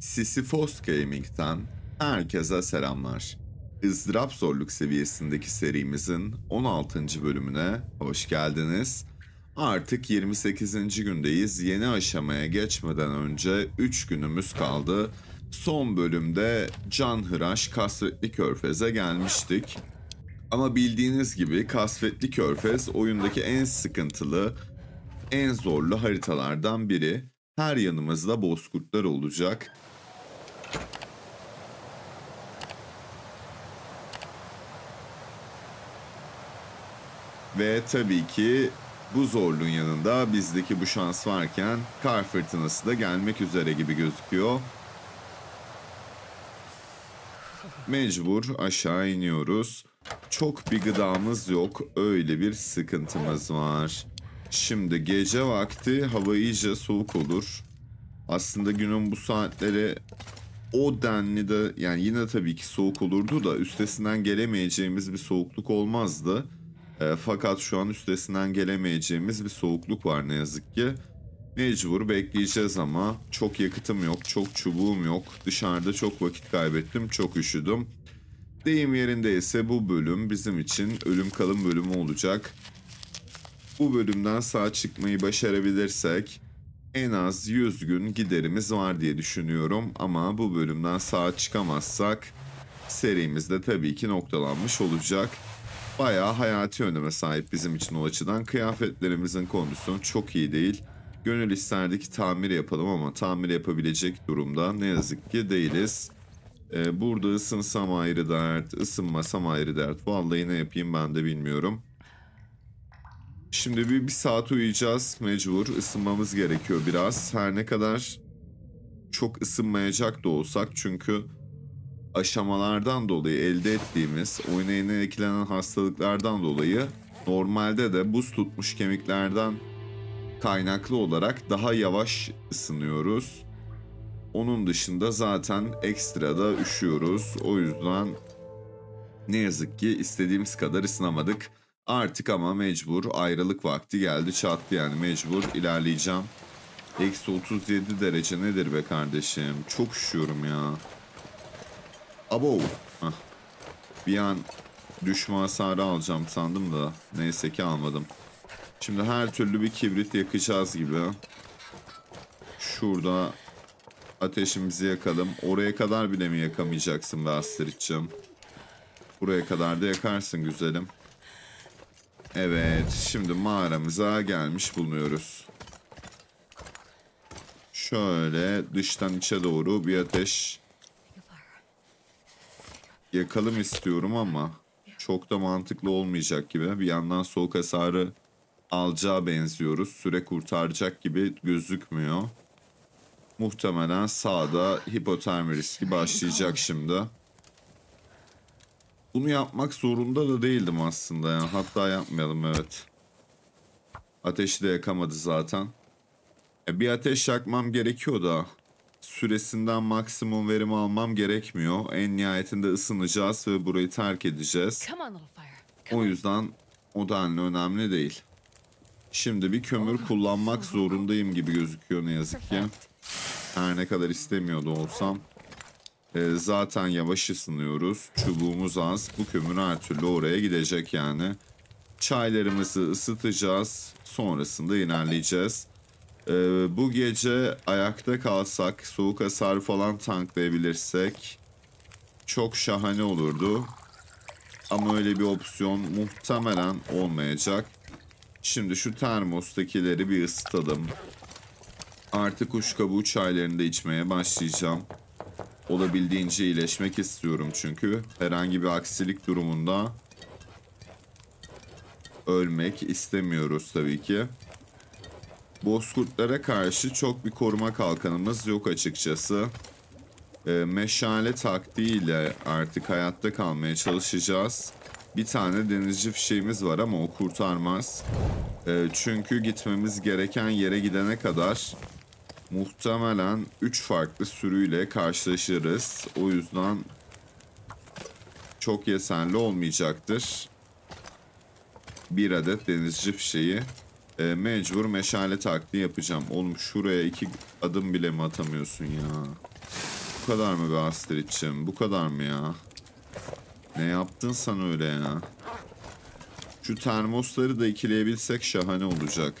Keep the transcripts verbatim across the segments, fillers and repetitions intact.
Sisifos Gaming'den herkese selamlar. Izdırap zorluk seviyesindeki serimizin on altıncı bölümüne hoş geldiniz. Artık yirmi sekizinci gündeyiz. Yeni aşamaya geçmeden önce üç günümüz kaldı. Son bölümde Canhıraş Kasvetli Körfez'e gelmiştik. Ama bildiğiniz gibi Kasvetli Körfez oyundaki en sıkıntılı, en zorlu haritalardan biri. Her yanımızda bozkurtlar olacak. Ve tabii ki bu zorluğun yanında bizdeki bu şans varken kar fırtınası da gelmek üzere gibi gözüküyor. Mecbur aşağı iniyoruz. Çok bir gıdamız yok. Öyle bir sıkıntımız var. Şimdi gece vakti hava iyice soğuk olur. Aslında günün bu saatleri o denli de, yani yine tabii ki soğuk olurdu da üstesinden gelemeyeceğimiz bir soğukluk olmazdı. E, fakat şu an üstesinden gelemeyeceğimiz bir soğukluk var ne yazık ki. Mecbur bekleyeceğiz ama çok yakıtım yok, çok çubuğum yok. Dışarıda çok vakit kaybettim, çok üşüdüm. Deyim yerinde ise bu bölüm bizim için ölüm kalım bölümü olacak. Bu bölümden sağ çıkmayı başarabilirsek en az yüz gün giderimiz var diye düşünüyorum. Ama bu bölümden sağ çıkamazsak serimiz de tabii ki noktalanmış olacak. Bayağı hayati öneme sahip bizim için o açıdan. Kıyafetlerimizin kondisyonu çok iyi değil. Gönül isterdi ki tamir yapalım ama tamir yapabilecek durumda ne yazık ki değiliz. Ee, burada ısınsam ayrı dert, ısınmasam ayrı dert. Vallahi ne yapayım ben de bilmiyorum. Şimdi bir, bir saat uyuyacağız mecbur. Isınmamız gerekiyor biraz. Her ne kadar çok ısınmayacak da olsak çünkü aşamalardan dolayı elde ettiğimiz oyuna yeni eklenen hastalıklardan dolayı normalde de buz tutmuş kemiklerden kaynaklı olarak daha yavaş ısınıyoruz. Onun dışında zaten ekstra da üşüyoruz. O yüzden ne yazık ki istediğimiz kadar ısınamadık. Artık ama mecbur ayrılık vakti geldi çattı, yani mecbur ilerleyeceğim. Eksi otuz yedi derece nedir be kardeşim? Çok üşüyorum ya. Abo. Heh. Bir an düşme hasarı alacağım sandım da neyse ki almadım. Şimdi her türlü bir kibrit yakacağız gibi. Şurada ateşimizi yakalım. Oraya kadar bile mi yakamayacaksın be Bastırç'ım? Buraya kadar da yakarsın güzelim. Evet, şimdi mağaramıza gelmiş bulunuyoruz. Şöyle dıştan içe doğru bir ateş yakalım istiyorum ama çok da mantıklı olmayacak gibi. Bir yandan soğuk hasarı alacağı benziyoruz. Süre kurtaracak gibi gözükmüyor. Muhtemelen sağda hipotermi riski başlayacak şimdi. Bunu yapmak zorunda da değildim aslında yani. Hatta yapmayalım, evet. Ateşi de yakamadı zaten. E, bir ateş yakmam gerekiyor da süresinden maksimum verimi almam gerekmiyor. En nihayetinde ısınacağız ve burayı terk edeceğiz. O yüzden o denli önemli değil. Şimdi bir kömür kullanmak zorundayım gibi gözüküyor ne yazık ki. Her ne kadar istemiyordu olsam. E, zaten yavaş ısınıyoruz. Çubuğumuz az. Bu kömür her türlü oraya gidecek yani. Çaylarımızı ısıtacağız. Sonrasında ilerleyeceğiz. E, bu gece ayakta kalsak, soğuk hasar falan tanklayabilirsek çok şahane olurdu. Ama öyle bir opsiyon muhtemelen olmayacak. Şimdi şu termostakileri bir ısıtalım. Artık kuş kabuğu çaylarını da içmeye başlayacağım. Olabildiğince iyileşmek istiyorum çünkü herhangi bir aksilik durumunda ölmek istemiyoruz tabii ki. Bozkurtlara karşı çok bir koruma kalkanımız yok açıkçası. E, meşale taktiğiyle artık hayatta kalmaya çalışacağız. Bir tane denizci fişeğimiz var ama o kurtarmaz. E, çünkü gitmemiz gereken yere gidene kadar muhtemelen üç farklı sürüyle karşılaşırız. O yüzden çok yeterli olmayacaktır. Bir adet denizci fişeği. E, mecbur meşale taktiği yapacağım. Oğlum şuraya iki adım bile mi atamıyorsun ya? kadar mı be Astrid'cim? Bu kadar mı ya? Ne yaptın sen öyle ya? Şu termosları da ikileyebilsek şahane olacak.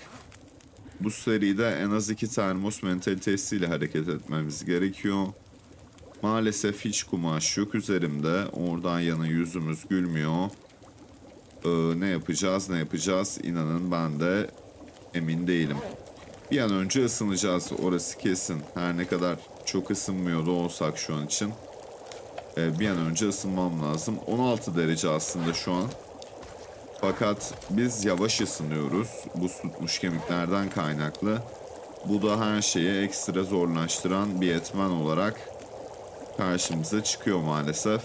Bu seride en az iki termos mentalitesiyle hareket etmemiz gerekiyor. Maalesef hiç kumaş yok üzerimde. Oradan yana yüzümüz gülmüyor. Ee, ne yapacağız ne yapacağız? İnanın ben de emin değilim. Bir an önce ısınacağız, orası kesin. Her ne kadar çok ısınmıyor da olsak şu an için. Ee, bir an önce ısınmam lazım. on altı derece aslında şu an. Fakat biz yavaş ısınıyoruz. Buz tutmuş kemiklerden kaynaklı. Bu da her şeyi ekstra zorlaştıran bir etmen olarak karşımıza çıkıyor maalesef.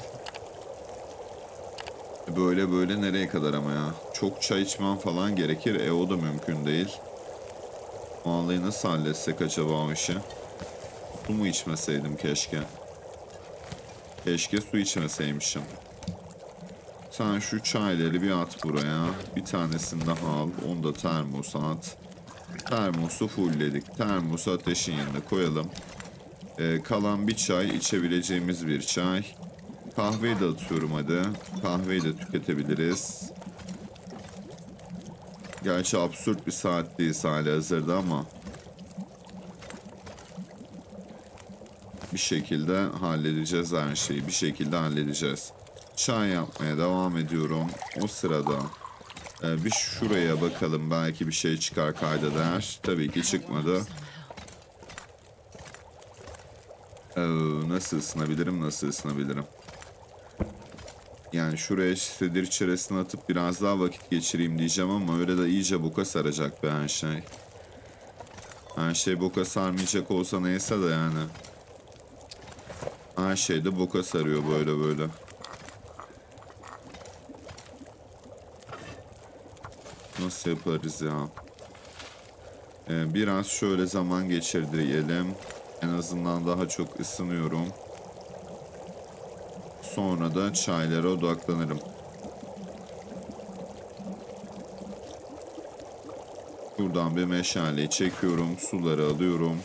Böyle böyle nereye kadar ama ya. Çok çay içmem falan gerekir. E o da mümkün değil. Vallahi nasıl halletsek acaba o işi? Su mu içmeseydim keşke? Keşke su içmeseymişim. Sen şu çayları bir at buraya. Bir tanesini daha al. Onu da termosa at. Termosu fullledik. Termosu ateşin yanına koyalım. Ee, kalan bir çay, içebileceğimiz bir çay. Kahveyi de atıyorum hadi. Kahveyi de tüketebiliriz. Gerçi absürt bir saat değil halihazırda ama bir şekilde halledeceğiz her şeyi. Bir şekilde halledeceğiz. Çay yapmaya devam ediyorum. O sırada e, bir şuraya bakalım. Belki bir şey çıkar kayda değer. Tabii ki çıkmadı. E, nasıl ısınabilirim? Nasıl ısınabilirim? Yani şuraya sedir içerisine atıp biraz daha vakit geçireyim diyeceğim ama öyle de iyice boka saracak be her şey. Her şey boka sarmayacak olsa neyse de yani. Her şey de boka sarıyor böyle böyle. Nasıl yaparız ya? Ee, biraz şöyle zaman geçirdirelim. En azından daha çok ısınıyorum. Sonra da çaylara odaklanırım. Buradan bir meşale çekiyorum. Suları alıyorum.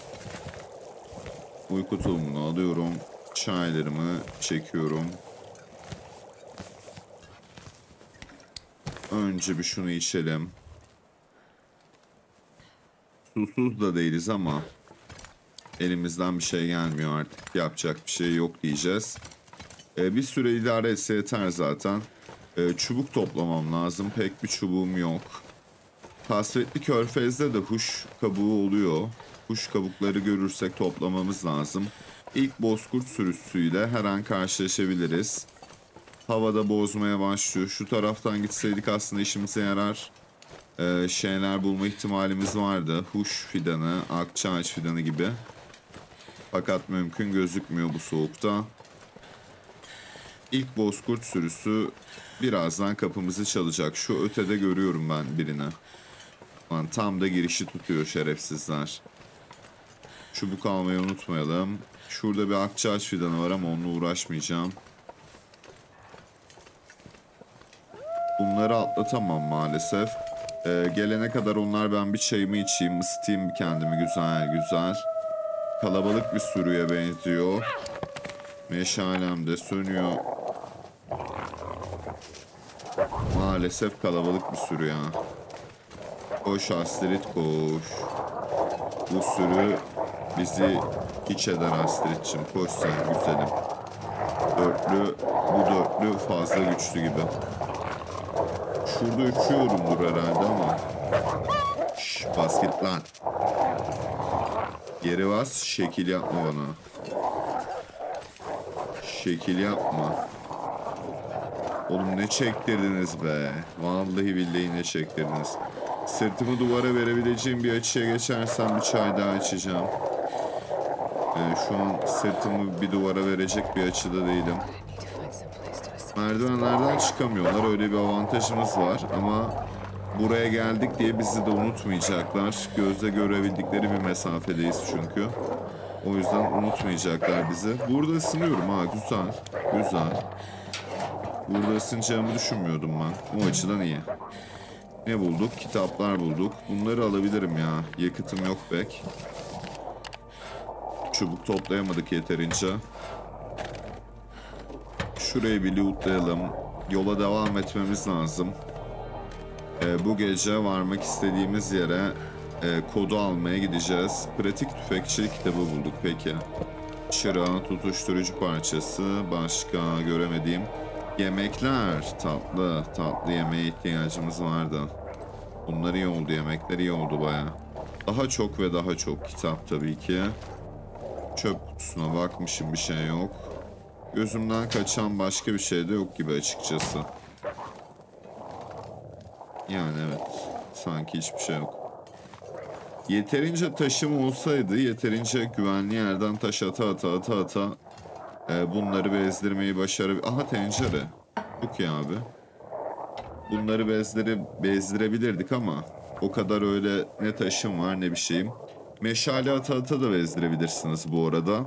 Uyku tulumunu alıyorum. Çaylarımı çekiyorum. Önce bir şunu içelim. Susuz da değiliz ama elimizden bir şey gelmiyor artık. Yapacak bir şey yok diyeceğiz. Ee, bir süre idare etse yeter zaten. Ee, çubuk toplamam lazım. Pek bir çubuğum yok. Kasvetli Körfez'de de huş kabuğu oluyor. Huş kabukları görürsek toplamamız lazım. İlk bozkurt sürüsüyle her an karşılaşabiliriz. Havada bozmaya başlıyor. Şu taraftan gitseydik aslında işimize yarar ee, şeyler bulma ihtimalimiz vardı. Huş fidanı, akçaağaç fidanı gibi. Fakat mümkün gözükmüyor bu soğukta. İlk bozkurt sürüsü birazdan kapımızı çalacak. Şu ötede görüyorum ben birini. Lan tam da girişi tutuyor şerefsizler. Çubuk almayı unutmayalım. Şurada bir akçaağaç fidanı var ama onunla uğraşmayacağım. Bunları atlatamam maalesef. Ee, gelene kadar onlar ben bir çayımı içeyim, ısıtayım kendimi güzel güzel. Kalabalık bir sürüye benziyor. Meşalem de sönüyor. Maalesef kalabalık bir sürü ya. Koş Astrid koş. Bu sürü bizi hiç eder Astrid'cim. Koş sen güzelim. Dörtlü, bu dörtlü fazla güçlü gibi. Şurada uçuyorumdur herhalde ama. Şşş bas git lan. Geri bas, şekil yapma bana. Şekil yapma. Oğlum ne çektirdiniz be. Vallahi billahi ne çektirdiniz. Sırtımı duvara verebileceğim bir açıya geçersem bir çay daha içeceğim. Yani şu an sırtımı bir duvara verecek bir açıda değilim. Merdivenlerden çıkamıyorlar. Öyle bir avantajımız var. Ama buraya geldik diye bizi de unutmayacaklar. Gözle görebildikleri bir mesafedeyiz çünkü. O yüzden unutmayacaklar bizi. Burada ısınıyorum ha. Güzel. Güzel. Burada ısınacağımı düşünmüyordum ben. O açıdan iyi. Ne bulduk? Kitaplar bulduk. Bunları alabilirim ya. Yakıtım yok pek. Çubuk toplayamadık yeterince. Şurayı bir lootlayalım. Yola devam etmemiz lazım. Ee, bu gece varmak istediğimiz yere e, kodu almaya gideceğiz. Pratik tüfekçilik kitabı bulduk. Peki. Çırağı, tutuşturucu parçası. Başka göremediğim. Yemekler. Tatlı. Tatlı yemeğe ihtiyacımız vardı. Bunlar iyi oldu. Yemekler iyi oldu bayağı. Daha çok ve daha çok kitap tabii ki. Çöp kutusuna bakmışım, bir şey yok. Gözümden kaçan başka bir şey de yok gibi açıkçası. Yani evet. Sanki hiçbir şey yok. Yeterince taşım olsaydı yeterince güvenli yerden taş ata ata ata ata e, bunları bezdirmeyi başarabilir. Aha tencere. Çok iyi abi. Bunları bezdire bezdirebilirdik ama o kadar öyle ne taşım var ne bir şeyim. Meşale ata ata da bezdirebilirsiniz bu arada.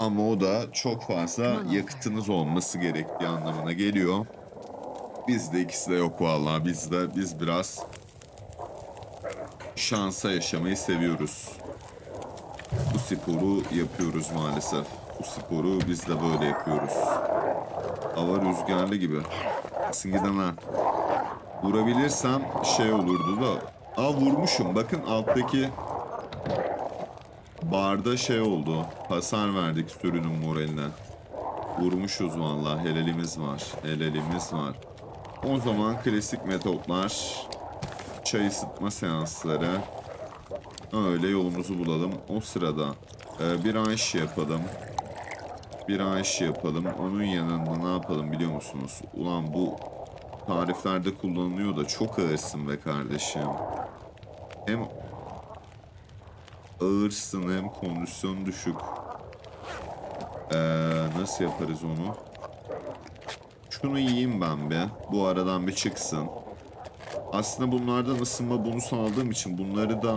Ama o da çok fazla yakıtınız olması gerektiği anlamına geliyor. Bizde ikisi de yok vallahi. Bizde biz biraz şansa yaşamayı seviyoruz. Bu sporu yapıyoruz maalesef. Bu sporu biz de böyle yapıyoruz. Hava rüzgarlı gibi. Singiden ha. Vurabilirsem şey olurdu da. Aa vurmuşum. Bakın alttaki barda şey oldu. Hasar verdik sürünün moraline. Vurmuşuz vallahi. Helalimiz var. Helalimiz var. O zaman klasik metotlar. Çay ısıtma seansları. Öyle yolumuzu bulalım. O sırada e, bir ayş yapalım. Bir ayş yapalım. Onun yanında ne yapalım biliyor musunuz? Ulan bu tariflerde kullanılıyor da çok ağırsın be kardeşim. Hem ağırsın hem kondisyon düşük. Ee, nasıl yaparız onu? Şunu yiyeyim ben be. Bu aradan bir çıksın. Aslında bunlardan ısınma bonusu aldığım için bunları da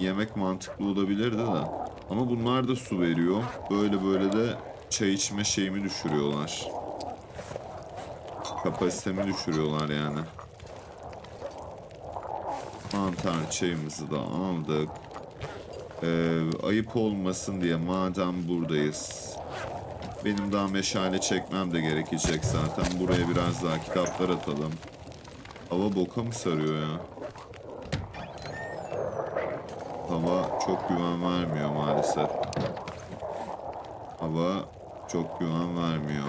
yemek mantıklı olabilirdi de. Ama bunlar da su veriyor. Böyle böyle de çay içme şeyimi düşürüyorlar. Kapasitemi düşürüyorlar yani. Mantar çayımızı da aldık. Ee, ayıp olmasın diye madem buradayız. Benim daha meşale çekmem de gerekecek zaten. Buraya biraz daha kitaplar atalım. Hava boka mı sarıyor ya? Hava çok güven vermiyor maalesef. Hava çok güven vermiyor.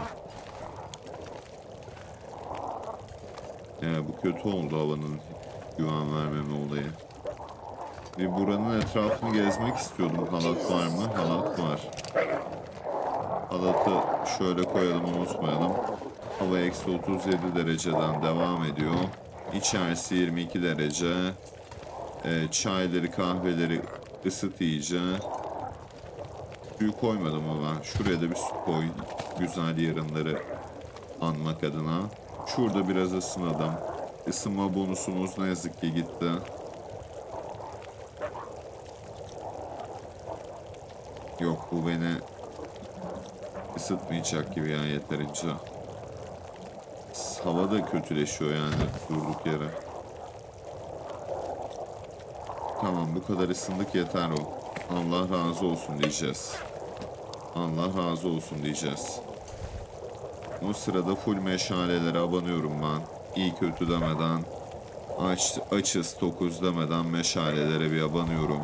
Ya bu kötü oldu havanın güven vermeme olayı. Ve buranın etrafını gezmek istiyordum. Halat var mı? Halat var. Halatı şöyle koyalım, unutmayalım. Hava eksi otuz yedi dereceden devam ediyor. İçerisi yirmi iki derece. E, çayları, kahveleri ısıt iyice. Suyu koymadım ama. Şuraya da bir su koy. Güzel yarınları anmak adına. Şurada biraz ısınalım. Isınma bonusumuz ne yazık ki gitti. Yok bu beni ısıtmayacak gibi ya yeterince. Hava da kötüleşiyor yani durduk yere. Tamam bu kadar ısındık yeter o. Allah razı olsun diyeceğiz. Allah razı olsun diyeceğiz. O sırada full meşalelere abanıyorum ben. İyi kötü demeden, aç, açız dokuz demeden meşalelere bir abanıyorum.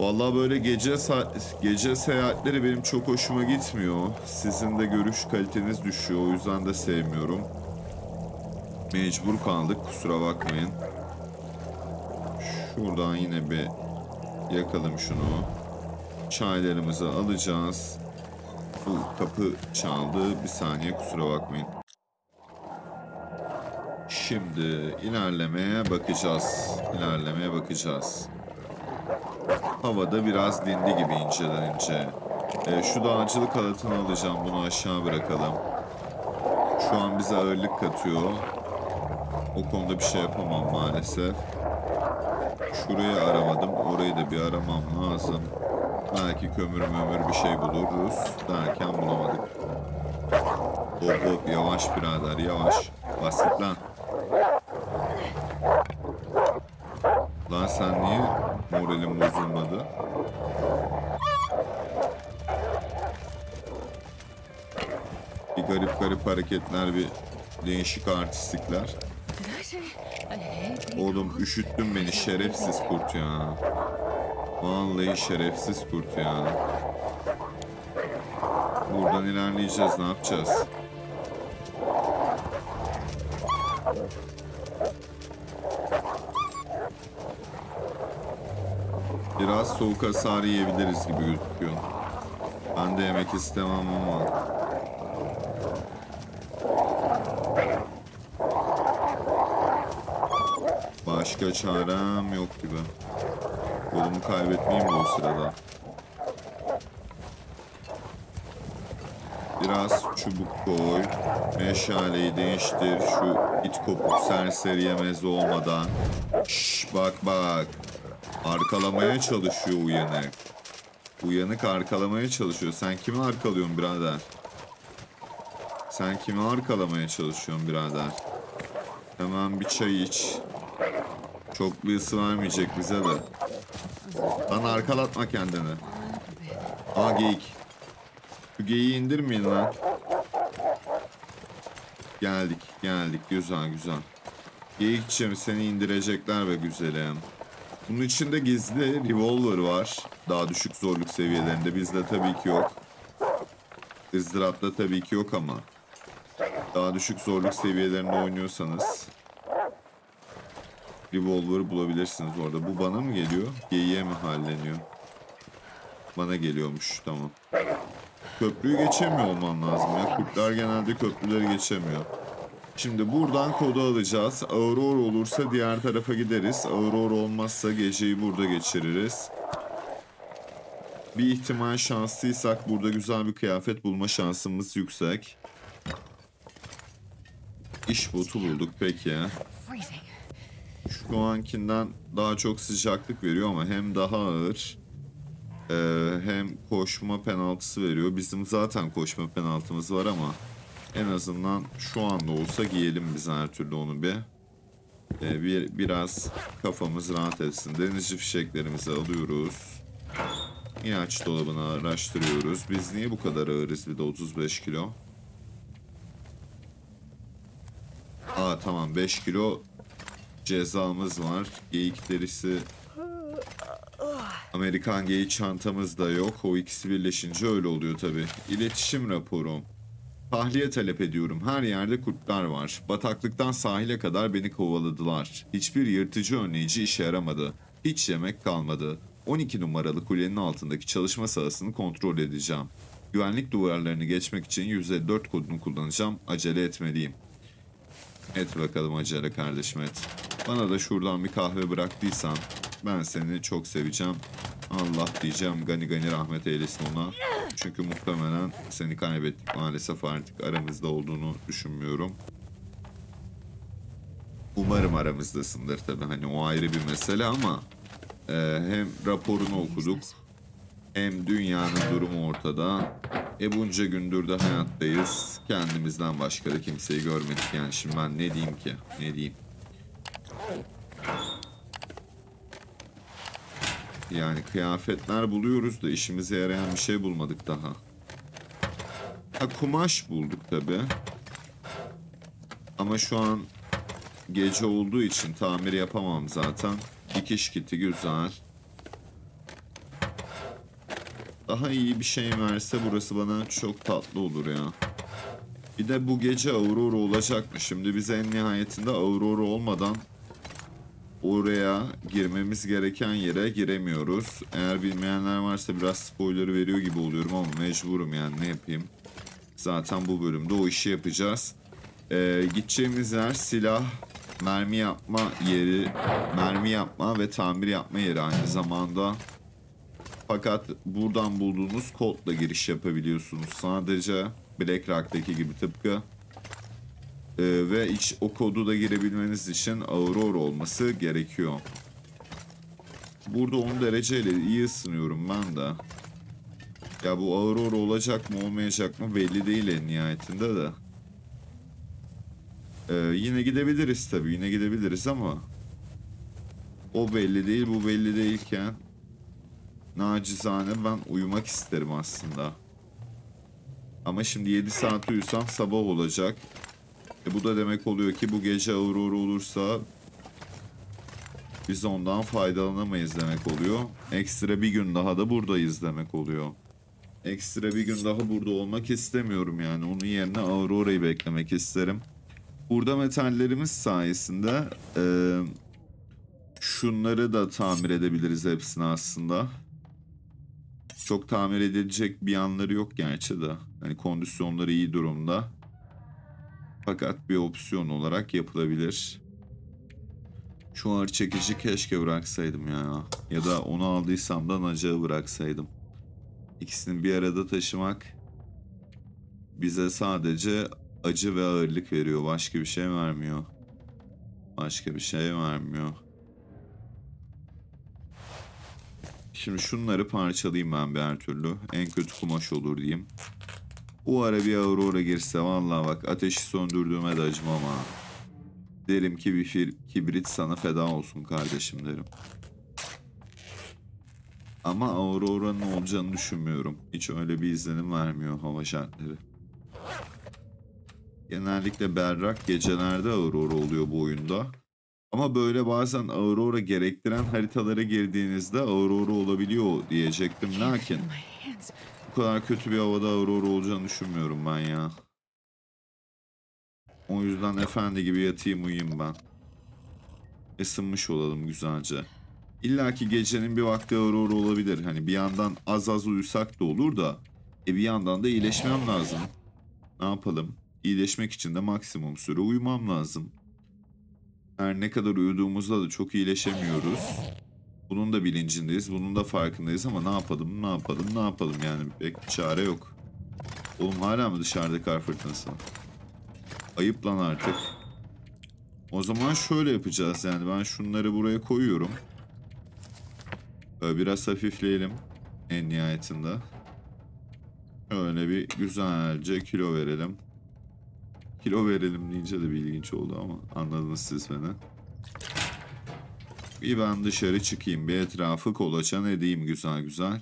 Vallahi böyle gece gece seyahatleri benim çok hoşuma gitmiyor. Sizin de görüş kaliteniz düşüyor. O yüzden de sevmiyorum. Mecbur kaldık. Kusura bakmayın. Şuradan yine bir yakalım şunu. Çaylarımızı alacağız. Bu kapı çaldı. Bir saniye kusura bakmayın. Şimdi ilerlemeye bakacağız. İlerlemeye bakacağız. Havada biraz dindi gibi inceden ince. E, şu dağcılık halatını alacağım. Bunu aşağı bırakalım. Şu an bize ağırlık katıyor. O konuda bir şey yapamam maalesef. Şurayı aramadım. Orayı da bir aramam lazım. Belki kömür mömür bir şey buluruz derken bulamadık. Hop hop yavaş birader yavaş. Basit lan. Lan sen niye... bölüm bozulmadı. Bir garip garip hareketler, bir değişik artistlikler. Oğlum üşüttün beni şerefsiz kurt ya. Vallahi şerefsiz kurt ya. Buradan ilerleyeceğiz, ne yapacağız? Biraz soğuk hasarı yiyebiliriz gibi gözüküyor. Ben de yemek istemem ama. Başka çarem yok gibi. Yolumu kaybetmeyeyim de o sırada. Biraz çubuk koy. Meşaleyi değiştir. Şu it kopuk serseri yemez olmadan. Şşş, bak bak. Arkalamaya çalışıyor uyanık. Uyanık arkalamaya çalışıyor. Sen kimi arkalıyorsun birader? Sen kimi arkalamaya çalışıyorsun birader? Hemen bir çay iç. Çok bir ısı vermeyecek bize de. Lan arkalatma kendini. Aa geyik. Şu geyiği indirmeyin lan. Geldik geldik, güzel güzel. Geyikçim, seni indirecekler be güzelim. Bunun içinde gizli revolver var. Daha düşük zorluk seviyelerinde. Bizde tabii ki yok. Izdırap'ta tabii ki yok ama. Daha düşük zorluk seviyelerinde oynuyorsanız revolver'ı bulabilirsiniz orada. Bu bana mı geliyor? Geyiğe mi halleniyor? Bana geliyormuş. Tamam. Köprüyü geçemiyor olman lazım ya. Kurtlar genelde köprüleri geçemiyor. Şimdi buradan kodu alacağız. Aurora olursa diğer tarafa gideriz. Aurora olmazsa geceyi burada geçiririz. Bir ihtimal şanslıysak burada güzel bir kıyafet bulma şansımız yüksek. İş botu bulduk peki. Şu ankinden daha çok sıcaklık veriyor ama hem daha ağır ee, hem koşma penaltısı veriyor. Bizim zaten koşma penaltımız var ama en azından şu anda olsa giyelim biz her türlü onu bir. Ee, bir biraz kafamız rahat etsin. Denizci fişeklerimizi alıyoruz. İlaç dolabını araştırıyoruz. Biz niye bu kadar ağırız bir de otuz beş kilo? Aa tamam, beş kilo cezamız var. Geyik derisi. Amerikan geyik çantamız da yok. O ikisi birleşince öyle oluyor tabi. İletişim raporum. Tahliye talep ediyorum. Her yerde kurtlar var. Bataklıktan sahile kadar beni kovaladılar. Hiçbir yırtıcı önleyici işe yaramadı. Hiç yemek kalmadı. on iki numaralı kulenin altındaki çalışma sahasını kontrol edeceğim. Güvenlik duvarlarını geçmek için yüz elli dört kodunu kullanacağım. Acele etmeliyim. Et bakalım acele kardeşim, et. Bana da şuradan bir kahve bıraktıysan ben seni çok seveceğim. Allah diyeceğim, gani gani rahmet eylesin ona. Çünkü muhtemelen seni kaybettik maalesef, artık aramızda olduğunu düşünmüyorum. Umarım aramızdasındır tabi, hani o ayrı bir mesele ama e, hem raporunu okuduk hem dünyanın durumu ortada. E bunca gündür de hayattayız, kendimizden başka da kimseyi görmedik yani. Şimdi ben ne diyeyim ki, ne diyeyim? Yani kıyafetler buluyoruz da işimize yarayan bir şey bulmadık daha. Ha, kumaş bulduk tabi. Ama şu an gece olduğu için tamir yapamam zaten. Dikiş kiti güzel. Daha iyi bir şey verse burası bana çok tatlı olur ya. Bir de bu gece Aurora olacak mı? Şimdi bize en nihayetinde Aurora olmadan oraya girmemiz gereken yere giremiyoruz. Eğer bilmeyenler varsa biraz spoiler veriyor gibi oluyorum ama mecburum yani, ne yapayım. Zaten bu bölümde o işi yapacağız. Ee, gideceğimiz yer silah, mermi yapma yeri, mermi yapma ve tamir yapma yeri aynı zamanda. Fakat buradan bulduğunuz kodla giriş yapabiliyorsunuz. Sadece Black Rock'taki gibi tıpkı. Ee, ve iç, o kodu da girebilmeniz için Aurora olması gerekiyor. Burada on dereceyle iyi ısınıyorum ben de. Ya bu Aurora olacak mı olmayacak mı belli değil en nihayetinde de. Ee, yine gidebiliriz tabii, yine gidebiliriz ama o belli değil, bu belli değilken Nacizane ben uyumak isterim aslında. Ama şimdi yedi saat uyusam sabah olacak. E bu da demek oluyor ki bu gece Aurora olursa biz ondan faydalanamayız demek oluyor. Ekstra bir gün daha da buradayız demek oluyor. Ekstra bir gün daha burada olmak istemiyorum yani. Onun yerine Aurora'yı beklemek isterim. Burada metallerimiz sayesinde e, şunları da tamir edebiliriz hepsini aslında. Çok tamir edilecek bir yanları yok gerçi de. Yani kondisyonları iyi durumda. Fakat bir opsiyon olarak yapılabilir. Şu ağır çekici keşke bıraksaydım ya. Ya da onu aldıysam da nacağı bıraksaydım. İkisini bir arada taşımak bize sadece acı ve ağırlık veriyor. Başka bir şey vermiyor. Başka bir şey vermiyor. Şimdi şunları parçalayayım ben bir her türlü. En kötü kumaş olur diyeyim. O ara bir Aurora girse vallahi bak ateşi söndürdüğüme de acımam ha. Derim ki bir kibrit sana feda olsun kardeşim derim. Ama Aurora'nın olacağını düşünmüyorum. Hiç öyle bir izlenim vermiyor hava şartları. Genellikle berrak gecelerde Aurora oluyor bu oyunda. Ama böyle bazen Aurora gerektiren haritalara girdiğinizde Aurora olabiliyor diyecektim. Lakin bu kadar kötü bir havada Aurora olacağını düşünmüyorum ben ya. O yüzden efendi gibi yatayım uyuyayım ben. Isınmış olalım güzelce. İlla ki gecenin bir vakti Aurora olabilir. Hani bir yandan az az uyusak da olur da. E bir yandan da iyileşmem lazım. Ne yapalım? İyileşmek için de maksimum süre uyumam lazım. Her ne kadar uyuduğumuzda da çok iyileşemiyoruz. Bunun da bilincindeyiz, bunun da farkındayız ama ne yapalım, ne yapalım, ne yapalım yani pek bir çare yok. Oğlum hala mı dışarıda kar fırtınası? Ayıp lan artık. O zaman şöyle yapacağız yani ben şunları buraya koyuyorum. Böyle biraz hafifleyelim en nihayetinde. Öyle bir güzelce kilo verelim. Kilo verelim deyince de bir ilginç oldu ama anladınız siz beni. Bir ben dışarı çıkayım. Bir etrafı kolaçan edeyim güzel güzel.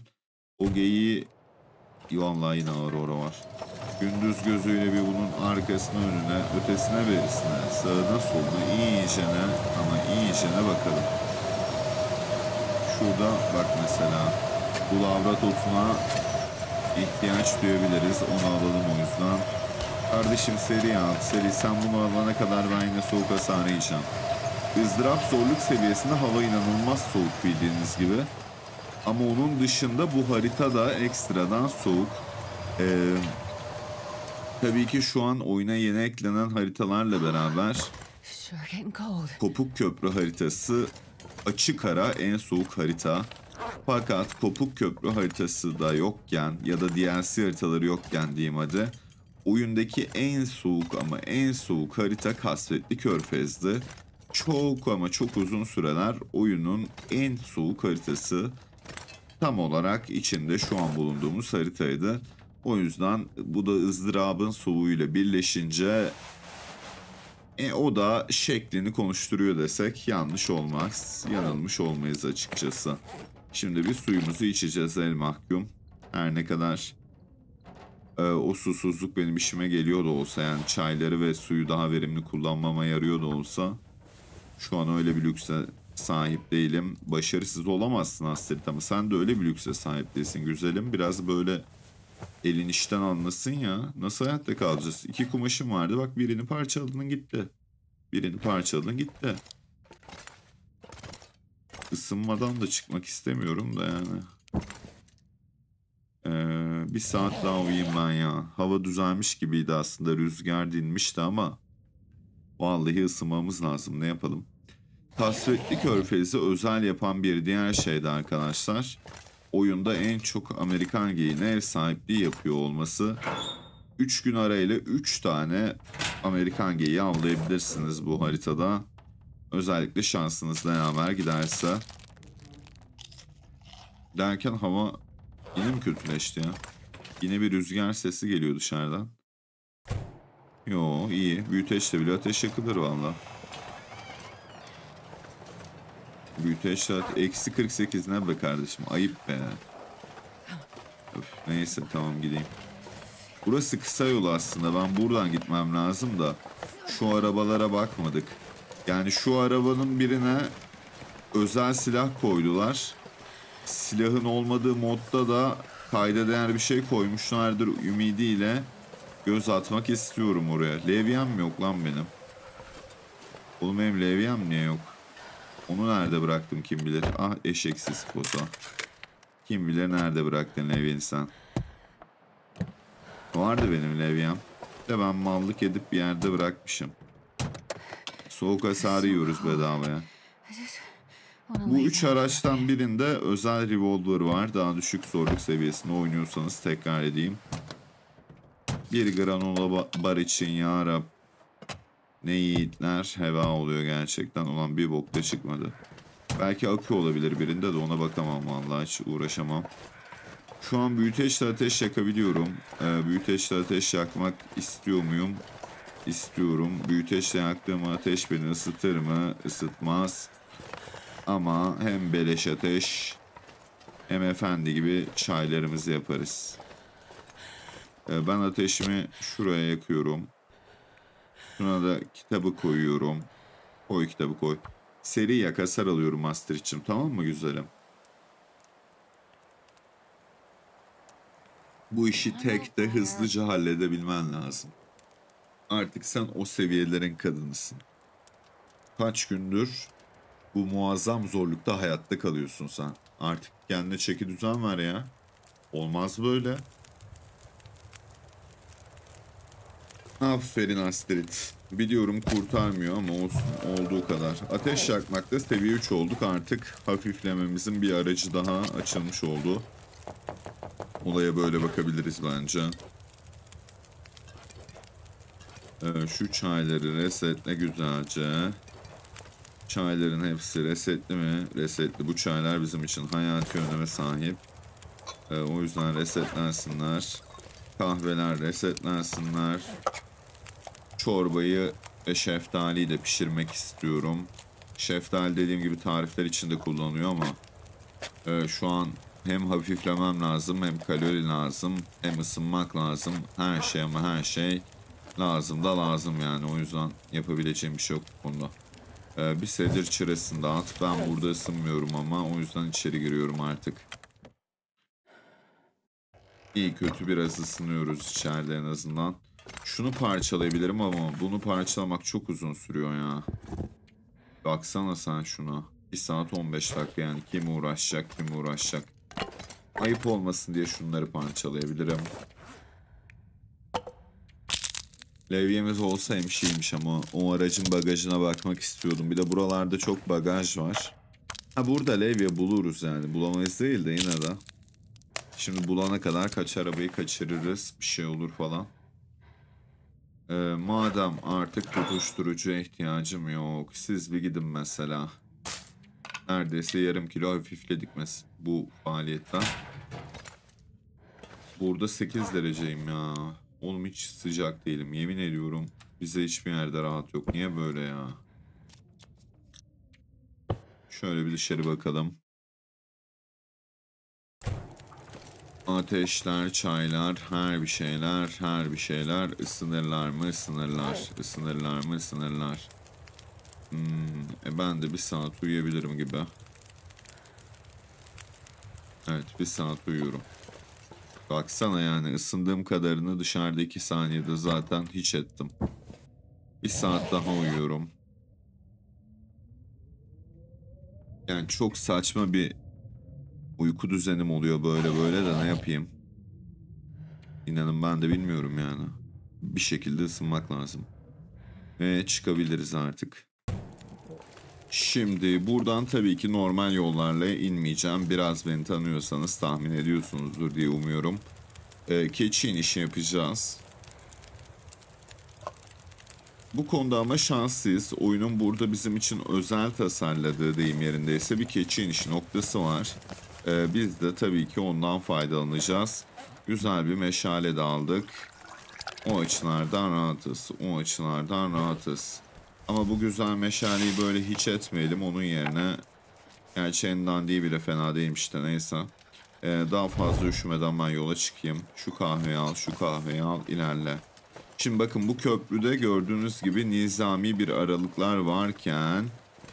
O geyiği... Vallahi yine Aurora var. Gündüz gözüyle bir bunun arkasına önüne, ötesine berisine, sağına soluna iyicene ama iyicene bakalım. Şurada bak mesela. Bu lavrat otuna ihtiyaç duyabiliriz. Onu alalım o yüzden. Kardeşim seri al. Seri sen bunu alana kadar ben yine soğuk hasar yiyeceğim. Izdırap zorluk seviyesinde hava inanılmaz soğuk bildiğiniz gibi. Ama onun dışında bu harita da ekstradan soğuk. Ee, tabii ki şu an oyuna yeni eklenen haritalarla beraber Kopuk Köprü haritası açık ara en soğuk harita. Fakat Kopuk Köprü haritası da yokken ya da D L C haritaları yokken diyeyim hadi. Oyundaki en soğuk ama en soğuk harita Kasvetli Körfez'di. Çok ama çok uzun süreler oyunun en soğuk haritası tam olarak içinde şu an bulunduğumuz haritaydı. O yüzden bu da ızdırabın soğuğuyla birleşince e, o da şeklini konuşturuyor desek yanlış olmaz. Yanılmış olmayız açıkçası. Şimdi bir suyumuzu içeceğiz el mahkum. Her ne kadar... O susuzluk benim işime geliyor da olsa yani çayları ve suyu daha verimli kullanmama yarıyor da olsa şu an öyle bir lükse sahip değilim. Başarısız olamazsın Astrid ama sen de öyle bir lükse sahip değilsin güzelim. Biraz böyle elin işten anlasın ya. Nasıl hayatta kalacağız? İki kumaşım vardı bak birini parçaladın gitti. Birini parçaladın gitti. Isınmadan da çıkmak istemiyorum da yani. Ee, bir saat daha uyuyayım ben ya. Hava düzelmiş gibiydi aslında. Rüzgar dinmişti ama vallahi ısınmamız lazım. Ne yapalım? Kasvetli Körfez'i özel yapan bir diğer şey de arkadaşlar. Oyunda en çok Amerikan geyiğine ev sahipliği yapıyor olması. üç gün arayla üç tane Amerikan geyiği avlayabilirsiniz bu haritada. Özellikle şansınız beraber giderse. Derken hava... Yine mi kötüleşti ya? Yine bir rüzgar sesi geliyor dışarıdan. Yo iyi. Büyüteçte bile ateş yakılır valla. Büyüteçler eksi kırk sekiz ne be kardeşim, ayıp be. Öf, neyse tamam gideyim. Burası kısa yol aslında, ben buradan gitmem lazım da şu arabalara bakmadık. Yani şu arabanın birine özel silah koydular. Silahın olmadığı modda da kayda değer bir şey koymuşlardır ümidiyle göz atmak istiyorum oraya. Levyem mi yok lan benim? Oğlum benim levyem niye yok? Onu nerede bıraktım kim bilir? Ah eşeksiz foto. Kim bilir nerede bıraktın levyeni sen? Vardı benim levyem. De ben mallık edip bir yerde bırakmışım. Soğuk hasarı yiyoruz bedavaya. Bu üç araçtan birinde özel revolver var. Daha düşük zorluk seviyesinde oynuyorsanız tekrar edeyim. Bir granola bar için yarab. Ne yiğitler heva oluyor gerçekten. Olan bir bokta çıkmadı. Belki akü olabilir birinde de ona bakamam vallahi, hiç uğraşamam. Şu an büyüteçle ateş yakabiliyorum. Ee, büyüteçle ateş yakmak istiyor muyum? İstiyorum. Büyüteçle yaktığım ateş beni ısıtır mı? Isıtmaz. Ama hem beleş ateş hem efendi gibi çaylarımızı yaparız. Ee, ben ateşimi şuraya yakıyorum. Şuna da kitabı koyuyorum. Koy kitabı koy. Seri yak, hasar alıyorum Bastırç'ım, tamam mı güzelim? Bu işi tek de hızlıca halledebilmen lazım. Artık sen o seviyelerin kadınısın. Kaç gündür bu muazzam zorlukta hayatta kalıyorsun sen. Artık kendine çeki düzen ver ya. Olmaz böyle. Aferin Astrid. Biliyorum kurtarmıyor ama olsun, olduğu kadar. Ateş yakmakta seviye üç olduk artık. Hafiflememizin bir aracı daha açılmış oldu. Olaya böyle bakabiliriz bence. Ee, şu çayları resetle güzelce. Çayların hepsi resetli mi? Resetli. Bu çaylar bizim için hayati öneme sahip. Ee, o yüzden resetlensinler. Kahveler resetlensinler. Çorbayı ve şeftaliyi de pişirmek istiyorum. Şeftali dediğim gibi tarifler içinde kullanıyor ama e, şu an hem hafiflemem lazım, hem kalori lazım, hem ısınmak lazım. Her şey ama her şey lazım da lazım yani. O yüzden yapabileceğim bir şey yok bu konuda. E, bir sedir çırasını dağıt. Ben burada ısınmıyorum ama o yüzden içeri giriyorum artık. İyi kötü biraz ısınıyoruz içeride en azından. Şunu parçalayabilirim ama bunu parçalamak çok uzun sürüyor ya. Baksana sen şuna. bir saat on beş dakika yani kim uğraşacak kim uğraşacak. Ayıp olmasın diye şunları parçalayabilirim. Levyemiz olsa hemşiymiş ama o aracın bagajına bakmak istiyordum. Bir de buralarda çok bagaj var. Ha burada levye buluruz yani, bulamayız değil de yine de. Şimdi bulana kadar kaç arabayı kaçırırız, bir şey olur falan. Ee, madem artık tutuşturucuya ihtiyacım yok. Siz bir gidin mesela. Neredeyse yarım kilo hafifledik bu faaliyetten. Burada sekiz dereceyim ya. Oğlum hiç sıcak değilim. Yemin ediyorum bize hiçbir yerde rahat yok. Niye böyle ya? Şöyle bir dışarı bakalım. Ateşler, çaylar, her bir şeyler, her bir şeyler. Isınırlar mı? Isınırlar. Isınırlar mı? Isınırlar. Hmm, e ben de bir saat uyuyabilirim gibi. Evet, bir saat uyuyorum. Baksana yani ısındığım kadarını dışarıda iki saniyede zaten hiç ettim. Bir saat daha uyuyorum. Yani çok saçma bir uyku düzenim oluyor böyle böyle de ne yapayım? İnanın ben de bilmiyorum yani. Bir şekilde ısınmak lazım. Ve çıkabiliriz artık. Şimdi buradan tabii ki normal yollarla inmeyeceğim. Biraz beni tanıyorsanız tahmin ediyorsunuzdur diye umuyorum. Ee, keçi inişi yapacağız. Bu konuda ama şanslıyız. Oyunun burada bizim için özel tasarladığı deyim yerindeyse bir keçi inişi noktası var. Ee, biz de tabii ki ondan faydalanacağız. Güzel bir meşale de aldık. O açılardan rahatız. O açılardan rahatız. Ama bu güzel meşaleyi böyle hiç etmeyelim. Onun yerine Gerçi en dandiği bile fena değilmiş de neyse. Ee, daha fazla üşümeden ben yola çıkayım. Şu kahveyi al, şu kahveyi al, ilerle. Şimdi bakın bu köprüde gördüğünüz gibi nizami bir aralıklar varken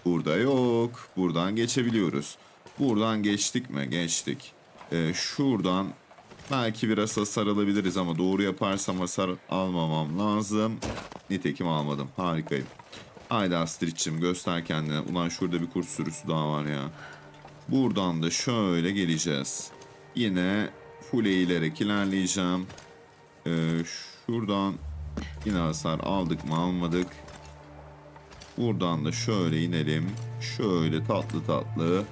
burada yok. Buradan geçebiliyoruz. Buradan geçtik mi? Geçtik. Ee, şuradan belki biraz hasar alabiliriz ama doğru yaparsam hasar almamam lazım. Nitekim almadım. Harikayım. Haydi Astrid'cim göster kendine. Ulan şurada bir kurt sürüsü daha var ya. Buradan da şöyle geleceğiz. Yine full eğilerek ilerleyeceğim. Ee, şuradan yine hasar aldık mı almadık. Buradan da şöyle inelim. Şöyle tatlı tatlı.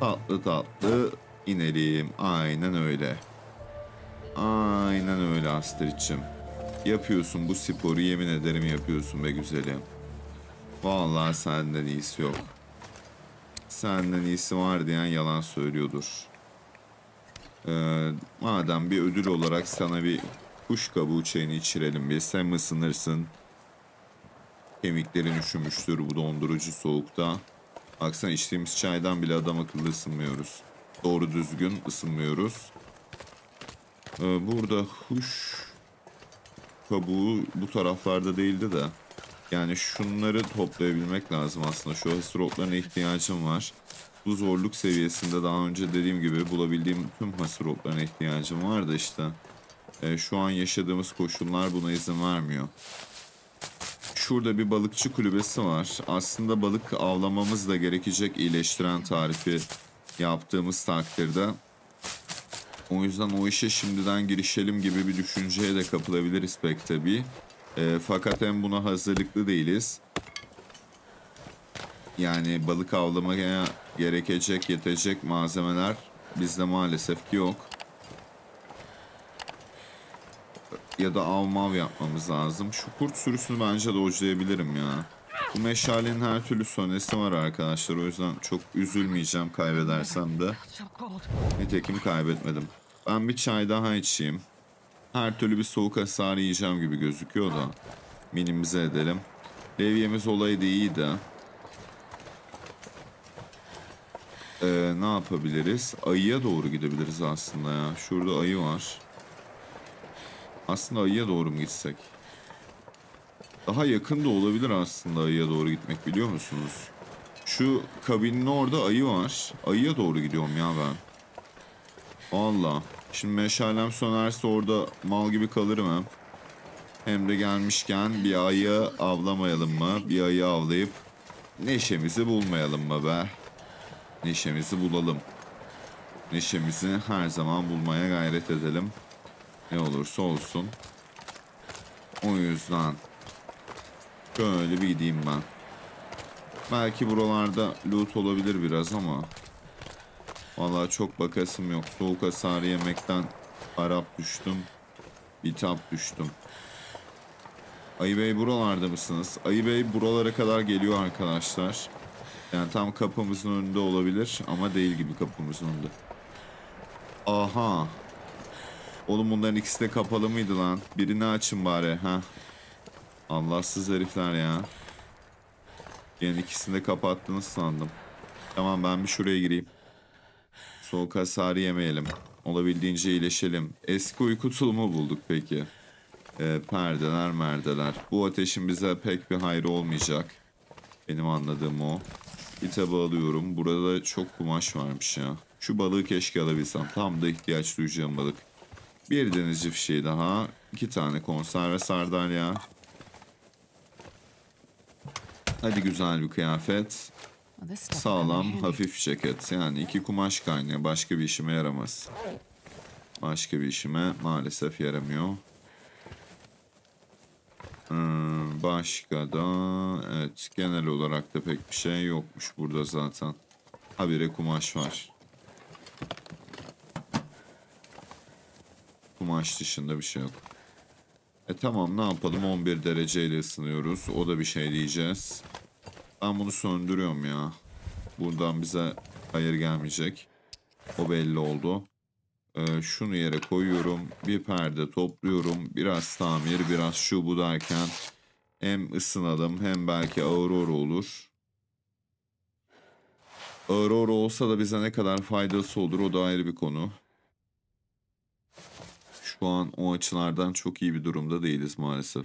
Tatlı tatlı inelim. Aynen öyle. Aynen öyle Astrid'cim. Yapıyorsun bu sporu, yemin ederim yapıyorsun be güzelim. Vallahi senden iyisi yok. Senden iyisi var diyen yalan söylüyordur. Ee, madem bir ödül olarak sana bir kuş kabuğu çayını içirelim bir. Sen ısınırsın. Kemiklerin üşümüştür bu dondurucu soğukta. Baksana içtiğimiz çaydan bile adam akıllı ısınmıyoruz. Doğru düzgün ısınmıyoruz. Ee, burada kuş kabuğu bu taraflarda değildi de. Yani şunları toplayabilmek lazım aslında. Şu hasırotlarına ihtiyacım var. Bu zorluk seviyesinde daha önce dediğim gibi bulabildiğim tüm hasırotlarına ihtiyacım var da işte. E, şu an yaşadığımız koşullar buna izin vermiyor. Şurada bir balıkçı kulübesi var. Aslında balık avlamamız da gerekecek iyileştiren tarifi yaptığımız takdirde. O yüzden o işe şimdiden girişelim gibi bir düşünceye de kapılabiliriz pek tabii. E, fakat hem buna hazırlıklı değiliz. Yani balık avlamaya gerekecek, yetecek malzemeler bizde maalesef ki yok. Ya da av mav yapmamız lazım. Şu kurt sürüsünü bence dojlayabilirim ya. Bu meşalenin her türlü sönesi var arkadaşlar. O yüzden çok üzülmeyeceğim kaybedersem de. Nitekim kaybetmedim. Ben bir çay daha içeyim. Her türlü bir soğuk hasarı yiyeceğim gibi gözüküyor da. Minimize edelim. Levyemiz olaydı iyiydi. Ee, ne yapabiliriz? Ayıya doğru gidebiliriz aslında ya. Şurada ayı var. Aslında ayıya doğru mu gitsek? Daha yakın da olabilir aslında ayıya doğru gitmek, biliyor musunuz? Şu kabinin orada ayı var. Ayıya doğru gidiyorum ya ben. Vallahi. Şimdi meşalem sönerse orada mal gibi kalırım hem. Hem de gelmişken bir ayı avlamayalım mı? Bir ayı avlayıp neşemizi bulmayalım mı be? Neşemizi bulalım. Neşemizi her zaman bulmaya gayret edelim. Ne olursa olsun. O yüzden şöyle bir gideyim ben. Belki buralarda loot olabilir biraz ama... Vallahi çok bakasım yok. Soğuk hasarı yemekten harap düştüm. Bitap düştüm. Ayı Bey buralarda mısınız? Ayı Bey buralara kadar geliyor arkadaşlar. Yani tam kapımızın önünde olabilir ama değil gibi kapımızın önünde. Aha. Oğlum bunların ikisi de kapalı mıydı lan? Birini açın bari. Heh. Allahsız herifler ya. Yani ikisini de kapattınız sandım. Tamam ben bir şuraya gireyim. Soğuk hasarı yemeyelim. Olabildiğince iyileşelim. Eski uyku tulumu bulduk peki. Ee, perdeler merdeler. Bu ateşin bize pek bir hayrı olmayacak. Benim anladığım o. Bir tabağı alıyorum. Burada çok kumaş varmış ya. Şu balığı keşke alabilsem. Tam da ihtiyaç duyacağım balık. Bir denizci fişeği daha. İki tane konserve sardalya. Hadi güzel bir kıyafet. Sağlam hafif ceket, yani iki kumaş kaynağı, başka bir işime yaramaz. Başka bir işime maalesef yaramıyor. Hmm, başka da evet, genel olarak da pek bir şey yokmuş burada zaten. Habire kumaş var. Kumaş dışında bir şey yok. E tamam, ne yapalım, on bir dereceyle ısınıyoruz, o da bir şey diyeceğiz. Ben bunu söndürüyorum ya. Buradan bize hayır gelmeyecek. O belli oldu. Ee, şunu yere koyuyorum. Bir perde topluyorum. Biraz tamir, biraz şu bu derken. Hem ısınalım hem belki Aurora olur. Aurora olsa da bize ne kadar faydası olur o da ayrı bir konu. Şu an o açılardan çok iyi bir durumda değiliz maalesef.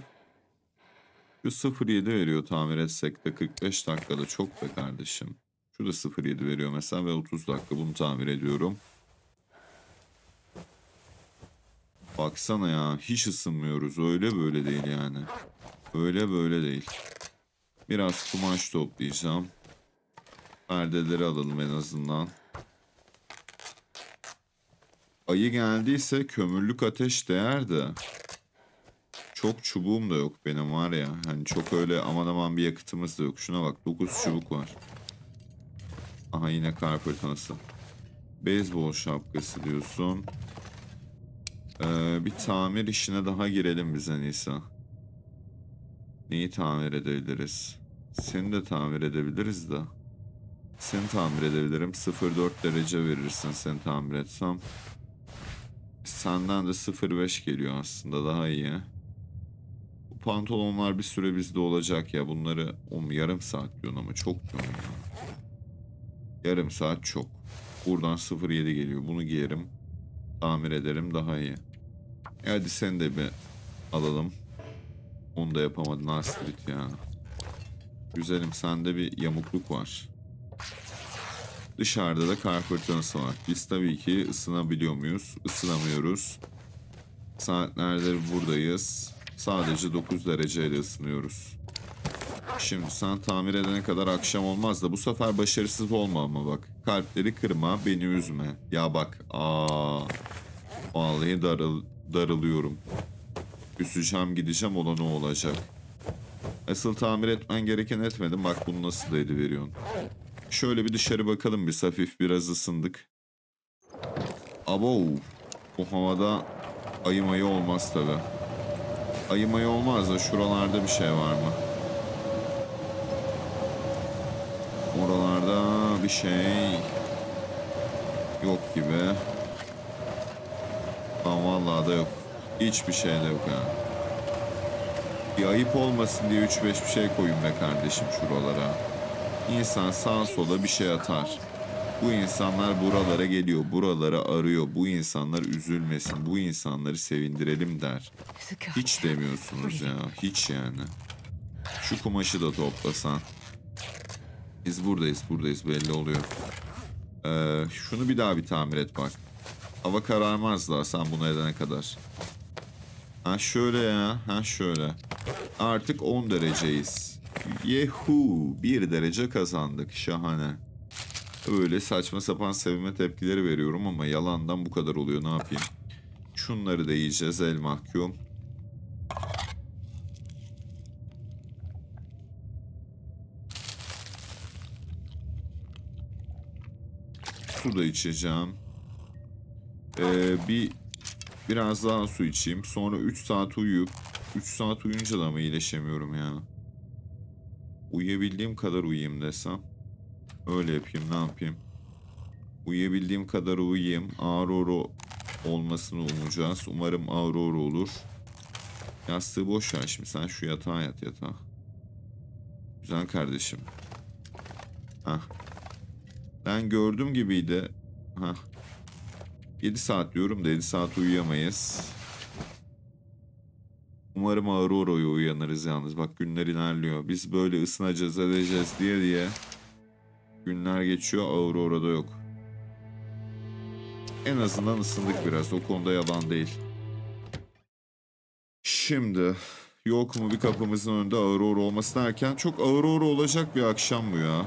Şu sıfır yedi veriyor tamir etsek de kırk beş dakikada çok be kardeşim. Şu da sıfır yedi veriyor mesela ve otuz dakika bunu tamir ediyorum. Baksana ya, hiç ısınmıyoruz, öyle böyle değil yani. Öyle böyle değil. Biraz kumaş toplayacağım. Perdeleri alalım en azından. Ayı geldiyse kömürlük ateş değer de. Çok çubuğum da yok benim var ya. Hani çok öyle aman aman bir yakıtımız da yok. Şuna bak, dokuz çubuk var. Aha yine kar fırtınası. Beyzbol şapkası diyorsun. Ee, bir tamir işine daha girelim biz Nisa. Neyi tamir edebiliriz? Seni de tamir edebiliriz de. Seni tamir edebilirim. sıfır dört derece verirsin seni tamir etsem. Senden de sıfır beş geliyor aslında, daha iyi. Bu pantolonlar bir süre bizde olacak ya. Bunları on yarım saat diyorsun ama çok diyorsun ya. Yarım saat çok. Buradan sıfır yedi geliyor. Bunu giyerim. Tamir ederim, daha iyi. E hadi seni de bir alalım. Onu da yapamadın Astrid ya. Güzelim, sende bir yamukluk var. Dışarıda da kar fırtınası var. Biz tabii ki ısınabiliyor muyuz? Isınamıyoruz. Saatlerdir buradayız. Sadece dokuz dereceyle ısınıyoruz. Şimdi sen tamir edene kadar akşam olmaz da bu sefer başarısız olma ama bak. Kalpleri kırma, beni üzme. Ya bak, aa, vallahi darıl, darılıyorum. Üseceğim, gideceğim, olan o olacak. Asıl tamir etmen gereken etmedim. Bak bunu nasıl da ediveriyorsun. Şöyle bir dışarı bakalım biz, hafif biraz ısındık. Abo, bu havada ayı mayı olmaz tabi. Ayı mayı olmaz da şuralarda bir şey var mı? Oralarda bir şey yok gibi. Ama vallahi da yok. Hiçbir şey de yok yani. Bir ayıp olmasın diye üç beş bir şey koyun be kardeşim şuralara. İnsan sağa sola bir şey atar. Bu insanlar buralara geliyor, buralara arıyor. Bu insanlar üzülmesin, bu insanları sevindirelim der. Hiç demiyorsunuz ya, hiç yani. Şu kumaşı da toplasan. Biz buradayız, buradayız belli oluyor. Ee, şunu bir daha bir tamir et bak. Hava kararmaz daha sen bunu edene kadar. Ha şöyle ya, ha şöyle. Artık on dereceyiz. Yehu, bir derece kazandık, şahane. Öyle saçma sapan sevme tepkileri veriyorum ama yalandan bu kadar oluyor, ne yapayım. Şunları da yiyeceğiz el mahkum. Su da içeceğim. Ee, bir biraz daha su içeyim. Sonra üç saat uyuyup üç saat uyuyunca da mı iyileşemiyorum ya? Uyuyabildiğim kadar uyuyayım desem. Öyle yapayım, ne yapayım? Uyuyabildiğim kadar uyuyayım. Aurora olmasını umacağız. Umarım Aurora olur. Yastığı boş ver şimdi. Sen şu yatağa yat, yatağa. Güzel kardeşim. Hah. Ben gördüğüm gibiydi. Hah. yedi saat diyorum da yedi saat uyuyamayız. Umarım Aurora'ya uyanırız yalnız. Bak günler ilerliyor. Biz böyle ısınacağız edeceğiz diye diye. Günler geçiyor, Aurora'da yok. En azından ısındık biraz. O konuda yalan değil. Şimdi yok mu bir kapımızın önünde Aurora olması derken çok Aurora olacak bir akşam bu ya.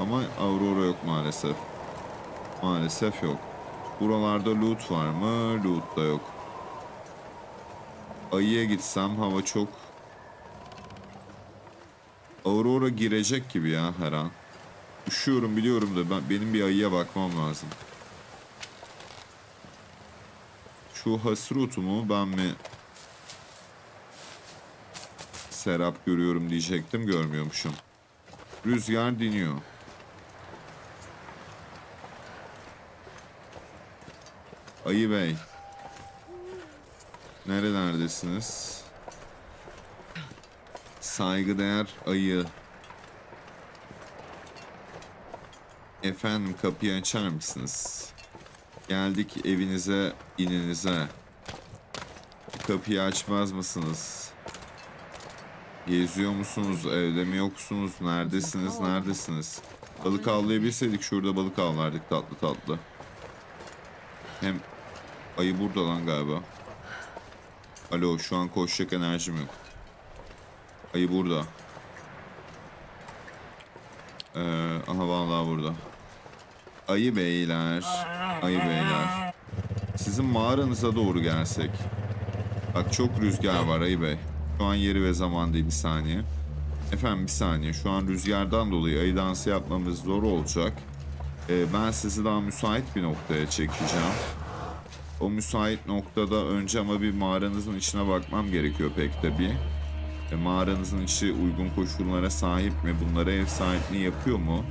Ama Aurora yok maalesef. Maalesef yok. Buralarda loot var mı? Loot da yok. Ayıya gitsem hava çok... Aurora girecek gibi ya her an. Üşüyorum biliyorum da ben, benim bir ayıya bakmam lazım. Şu hasrutu mu ben mi... Serap görüyorum diyecektim, görmüyormuşum. Rüzgar diniyor. Ayı Bey. Nerelerdesiniz? Saygıdeğer ayı. Efendim, kapıyı açar mısınız? Geldik evinize, ininize. Kapıyı açmaz mısınız? Geziyor musunuz? Evde mi yoksunuz? Neredesiniz? Neredesiniz? Balık avlayabilseydik şurada balık avlardık tatlı tatlı. Hem ayı burada lan galiba. Alo, şu an koşacak enerjim yok. Ayı burada. Ee, aha vallahi burada. Ayı beyler. Ayı beyler. Sizin mağaranıza doğru gelsek. Bak çok rüzgar var ayı bey. Şu an yeri ve zaman değil, bir saniye. Efendim bir saniye. Şu an rüzgardan dolayı ayı dansı yapmamız zor olacak. Ee, ben sizi daha müsait bir noktaya çekeceğim. O müsait noktada önce ama bir mağaranızın içine bakmam gerekiyor pek tabii. E, mağaranızın içi uygun koşullara sahip mi? Bunlara ev sahipliği yapıyor mu?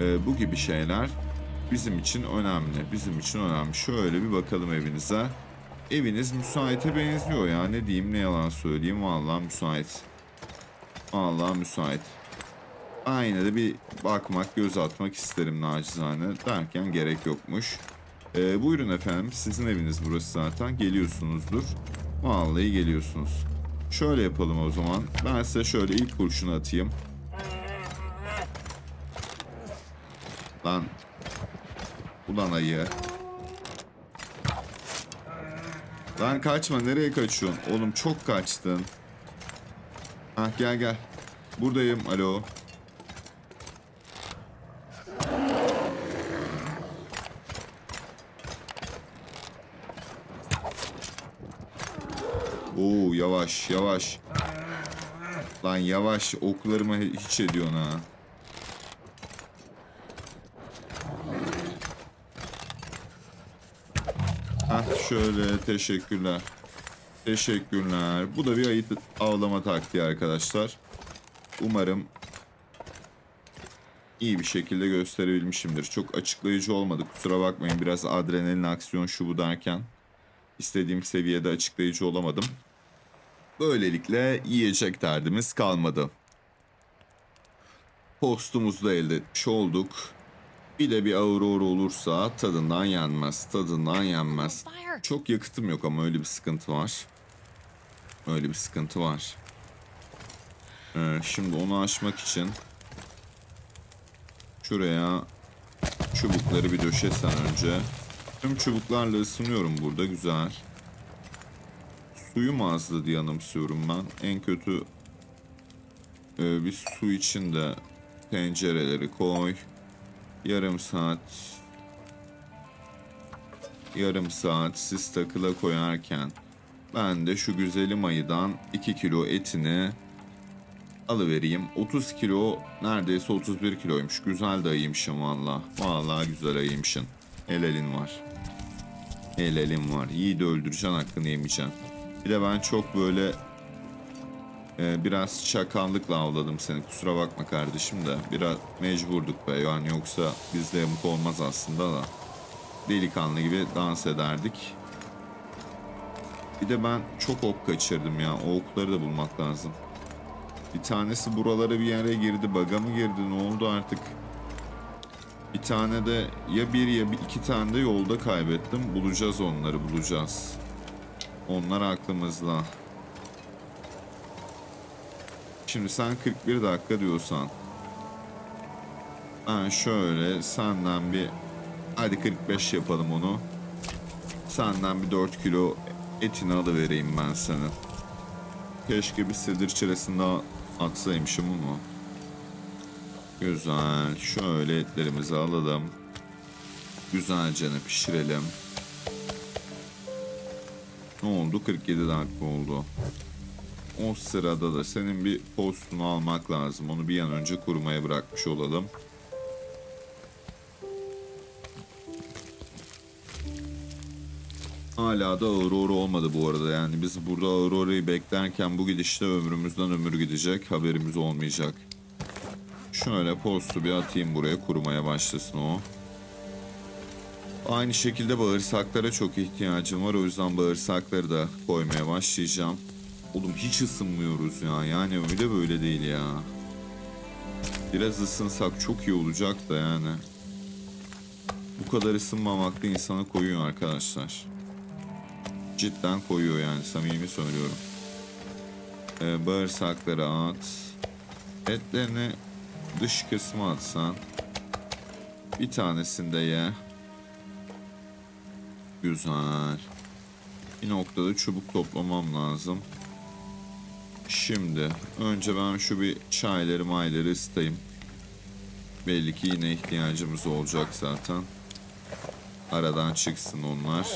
E, bu gibi şeyler bizim için önemli. Bizim için önemli. Şöyle bir bakalım evinize. Eviniz müsaite benziyor ya. Ne diyeyim, ne yalan söyleyeyim. Vallahi müsait. Vallahi müsait. Aynı da bir bakmak, göz atmak isterim nacizane derken gerek yokmuş. E, buyurun efendim. Sizin eviniz burası zaten. Geliyorsunuzdur. Vallahi geliyorsunuz. Şöyle yapalım o zaman. Ben size şöyle ilk kurşunu atayım. Lan. Ulan ayı. Lan kaçma. Nereye kaçıyorsun? Oğlum çok kaçtın. Hah gel gel. Buradayım. Alo. Oo yavaş yavaş. Lan yavaş, oklarıma hiç ediyorsun ha. Heh şöyle, teşekkürler. Teşekkürler. Bu da bir ayı avlama taktiği arkadaşlar. Umarım iyi bir şekilde gösterebilmişimdir. Çok açıklayıcı olmadı, kusura bakmayın. Biraz adrenalin, aksiyon, şu bu derken istediğim seviyede açıklayıcı olamadım. Böylelikle yiyecek derdimiz kalmadı. Postumuzu da elde etmiş olduk. Bir de bir Aurora olursa tadından yenmez. Tadından yenmez. Çok yakıtım yok ama öyle bir sıkıntı var. Öyle bir sıkıntı var. Ee, şimdi onu aşmak için şuraya çubukları bir döşesen önce. Tüm çubuklarla ısınıyorum burada. Güzel. Suyum azdı diye anımsıyorum ben. En kötü e, bir su için de tencereleri koy. Yarım saat. Yarım saat siz takıla koyarken ben de şu güzelim ayıdan iki kilo etini alıvereyim. otuz kilo, neredeyse otuz bir kiloymuş. Güzel de ayıymışım valla. Valla güzel ayıymışım. Helalin var. Helalin var. İyi de öldüreceksin, hakkını yemeyeceksin. Bir de ben çok böyle e, biraz çakallıkla avladım seni. Kusura bakma kardeşim de. Biraz mecburduk be. Yani yoksa bizde yamuk olmaz aslında da. Delikanlı gibi dans ederdik. Bir de ben çok ok kaçırdım ya. O okları da bulmak lazım. Bir tanesi buralara bir yere girdi. Baga mı girdi? Ne oldu artık? Bir tane de ya bir ya bir iki tane de yolda kaybettim. Bulacağız onları, bulacağız. Onlar aklımızda. Şimdi sen kırk bir dakika diyorsan. Ben şöyle senden bir, hadi kırk beş yapalım onu. Senden bir dört kilo etini alıvereyim ben sana. Keşke bir sedir çilesini daha atsaymışım ama. Güzel. Şöyle etlerimizi alalım. Güzelce pişirelim. Ne oldu? kırk yedi dakika oldu. O sırada da senin bir postunu almak lazım. Onu bir an önce kurumaya bırakmış olalım. Hala da Aurora olmadı bu arada. Yani biz burada Aurora'yı beklerken bu gidişte ömrümüzden ömür gidecek. Haberimiz olmayacak. Şöyle postu bir atayım buraya, kurumaya başlasın o. Aynı şekilde bağırsaklara çok ihtiyacım var. O yüzden bağırsakları da koymaya başlayacağım. Oğlum hiç ısınmıyoruz ya. Yani öyle böyle değil ya. Biraz ısınsak çok iyi olacak da yani. bu kadar ısınmamak da insana koyuyor arkadaşlar. Cidden koyuyor yani, samimi söylüyorum. Ee, bağırsakları at. Etlerini dış kısmı atsan. Bir tanesini de ye. Güzel. Bir noktada çubuk toplamam lazım. Şimdi önce ben şu bir çayları mayları isteyeyim. Belli ki yine ihtiyacımız olacak zaten. Aradan çıksın onlar.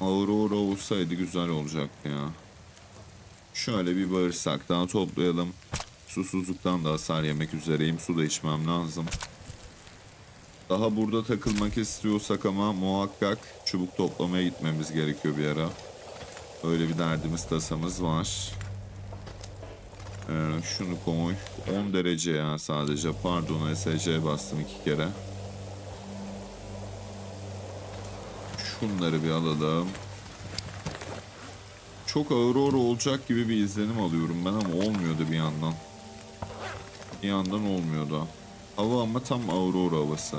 Aurora olsaydı güzel olacaktı ya. Şöyle bir bağırsak daha toplayalım. Susuzluktan da hasar yemek üzereyim. Su da içmem lazım. Daha burada takılmak istiyorsak ama muhakkak çubuk toplamaya gitmemiz gerekiyor bir ara. Öyle bir derdimiz tasamız var. Ee, şunu koy. on derece ya sadece. Pardon, S C'ye bastım iki kere. Şunları bir alalım. Çok Aurora olacak gibi bir izlenim alıyorum ben ama olmuyordu bir yandan. Bir yandan olmuyordu. Hava ama tam Aurora havası.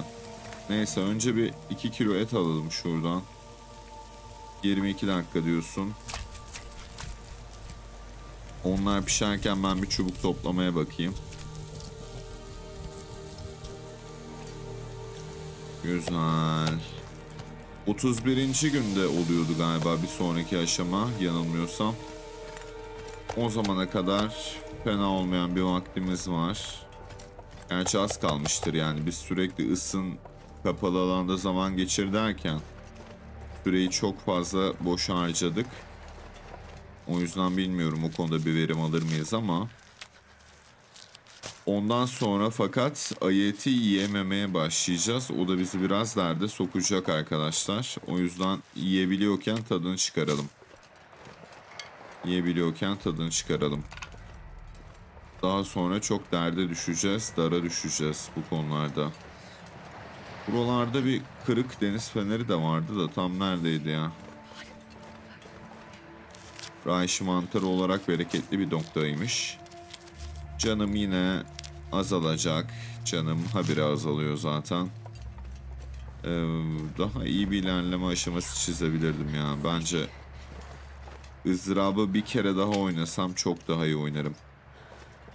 Neyse önce bir iki kilo et alalım şuradan. yirmi iki dakika diyorsun. Onlar pişerken ben bir çubuk toplamaya bakayım. Güzel. otuz birinci günde oluyordu galiba bir sonraki aşama yanılmıyorsam. O zamana kadar fena olmayan bir vaktimiz var. Gerçi az kalmıştır yani, biz sürekli ısın, kapalı alanda zaman geçir derken süreyi çok fazla boş harcadık. O yüzden bilmiyorum o konuda bir verim alır mıyız ama. Ondan sonra fakat ayı eti yiyememeye başlayacağız. O da bizi biraz derde sokacak arkadaşlar. O yüzden yiyebiliyorken tadını çıkaralım. Yiyebiliyorken tadını çıkaralım. Daha sonra çok derde düşeceğiz, dara düşeceğiz bu konularda. Buralarda bir kırık deniz feneri de vardı da tam neredeydi ya? Rayşi mantarı olarak bereketli bir noktaymış. Canım yine azalacak. Canım habire azalıyor zaten. Ee, daha iyi bir ilerleme aşaması çizebilirdim ya. Bence ızdırabı bir kere daha oynasam çok daha iyi oynarım.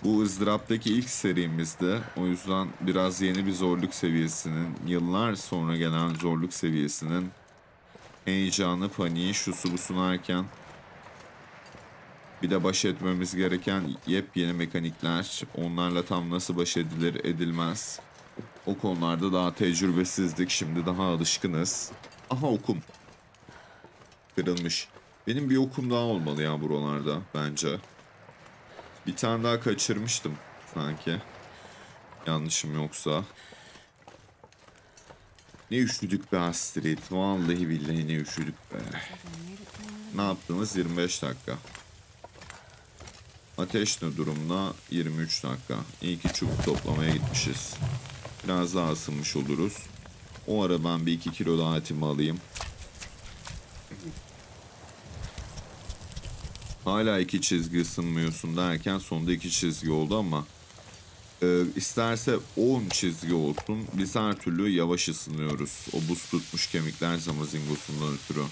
Bu ızdıraptaki ilk serimizde. O yüzden biraz yeni bir zorluk seviyesinin, yıllar sonra gelen zorluk seviyesinin heyecanı, paniği, şusu bu sunarken bir de baş etmemiz gereken yepyeni mekanikler, onlarla tam nasıl baş edilir edilmez. O konularda daha tecrübesizdik, şimdi daha alışkınız. Aha okum. Kırılmış. Benim bir okum daha olmalı ya buralarda bence. Bir tane daha kaçırmıştım sanki. Yanlışım yoksa. Ne üşüdük be Astrid. Vallahi billahi ne üşüdük be. Ne yaptınız? yirmi beş dakika. Ateş ne durumda? yirmi üç dakika. İyi ki çubuk toplamaya gitmişiz. Biraz daha ısınmış oluruz. O ara ben bir iki kilo daha etimi alayım. Hala iki çizgi ısınmıyorsun derken sonunda iki çizgi oldu ama e, isterse on çizgi olsun. Biz her türlü yavaş ısınıyoruz. O buz tutmuş kemikler zamazingosundan ötürü.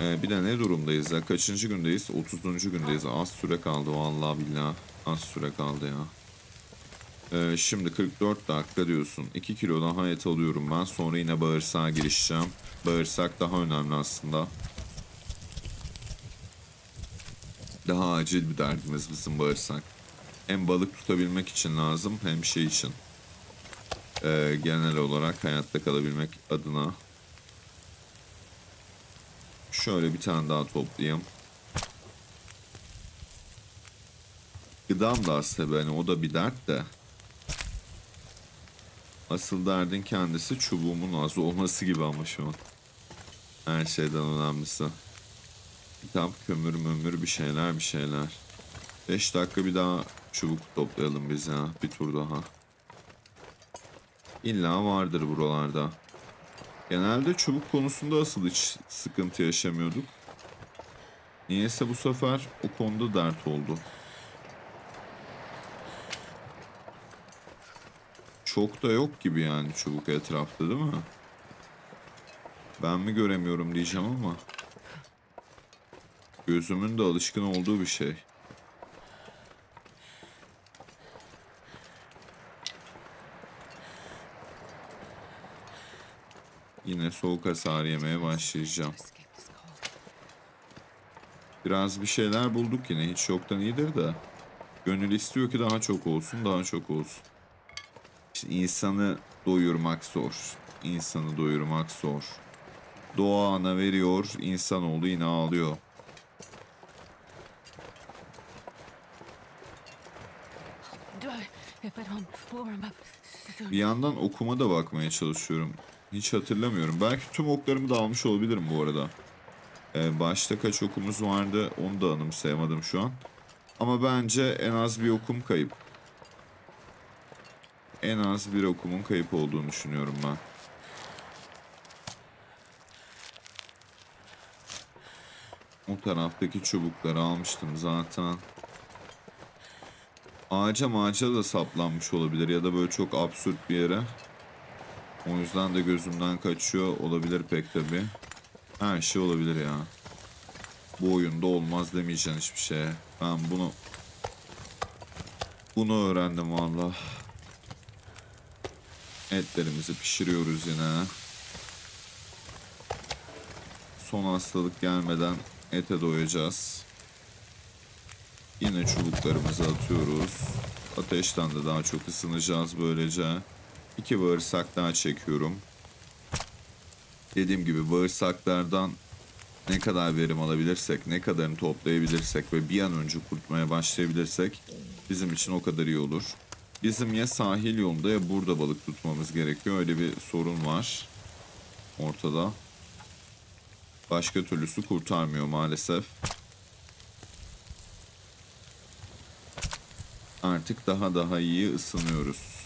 Bir de ne durumdayız ya? Kaçıncı gündeyiz? otuzuncu gündeyiz. Az süre kaldı vallahi billahi. Az süre kaldı ya. Ee, şimdi kırk dört dakika diyorsun. iki kilo daha et alıyorum ben. Sonra yine bağırsağa girişeceğim. Bağırsak daha önemli aslında. Daha acil bir derdimiz bizim bağırsak. Hem balık tutabilmek için lazım hem şey için. Ee, genel olarak hayatta kalabilmek adına. Şöyle bir tane daha toplayayım. Gıdam da aslında yani, o da bir dert de. Asıl derdin kendisi çubuğumun az olması gibi ama şu an. Her şeyden önemlisi. Tam kömür mümür bir şeyler bir şeyler. beş dakika bir daha çubuk toplayalım biz ya. Bir tur daha. İlla vardır buralarda. Genelde çubuk konusunda asıl hiç sıkıntı yaşamıyorduk. Niyeyse bu sefer o konuda dert oldu. çok da yok gibi yani çubuk etrafta, değil mi? Ben mi göremiyorum diyeceğim ama gözümün de alışkın olduğu bir şey. Yine soğuk hasar yemeye başlayacağım. Biraz bir şeyler bulduk yine. Hiç yoktan iyidir de. Gönül istiyor ki daha çok olsun, daha çok olsun. İşte insanı doyurmak zor. İnsanı doyurmak zor. Doğa ana veriyor, insanoğlu yine ağlıyor. Bir yandan okuma da bakmaya çalışıyorum. Hiç hatırlamıyorum. Belki tüm oklarımı da almış olabilirim bu arada. Ee, başta kaç okumuz vardı onu da anımsayamadım şu an. Ama bence en az bir okum kayıp. En az bir okumun kayıp olduğunu düşünüyorum ben. O taraftaki çubukları almıştım zaten. Ağaca mağaca da saplanmış olabilir ya da böyle çok absürt bir yere. O yüzden de gözümden kaçıyor olabilir pek tabii. Her şey olabilir ya. Bu oyunda olmaz demeyeceğim hiçbir şeye. Ben bunu... Bunu öğrendim valla. Etlerimizi pişiriyoruz yine. Son hastalık gelmeden ete doyacağız. Yine çubuklarımızı atıyoruz. Ateşten de daha çok ısınacağız böylece. İki bağırsak daha çekiyorum. Dediğim gibi bağırsaklardan ne kadar verim alabilirsek, ne kadarını toplayabilirsek ve bir an önce kurtmaya başlayabilirsek bizim için o kadar iyi olur. Bizim ya sahil yolunda ya burada balık tutmamız gerekiyor. Öyle bir sorun var ortada. Başka türlüsü kurtarmıyor maalesef. Artık daha daha iyi ısınıyoruz.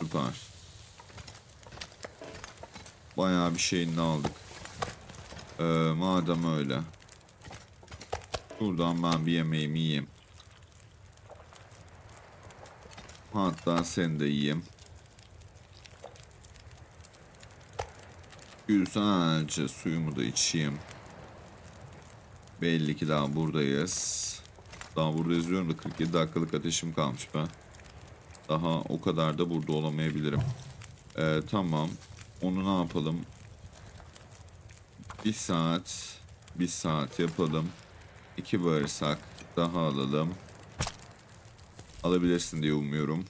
Süper. Bayağı bir şeyini aldık. Ee, madem öyle. Buradan ben bir yemeğimi yiyeyim. Hatta sen de yiyeyim. Güzelce suyumu da içeyim. Belli ki daha buradayız. Daha burada izliyorum da kırk yedi dakikalık ateşim kalmış ben. Daha o kadar da burada olamayabilirim. Ee, tamam. Onu ne yapalım? Bir saat. Bir saat yapalım. İki bağırsak daha alalım. Alabilirsin diye umuyorum.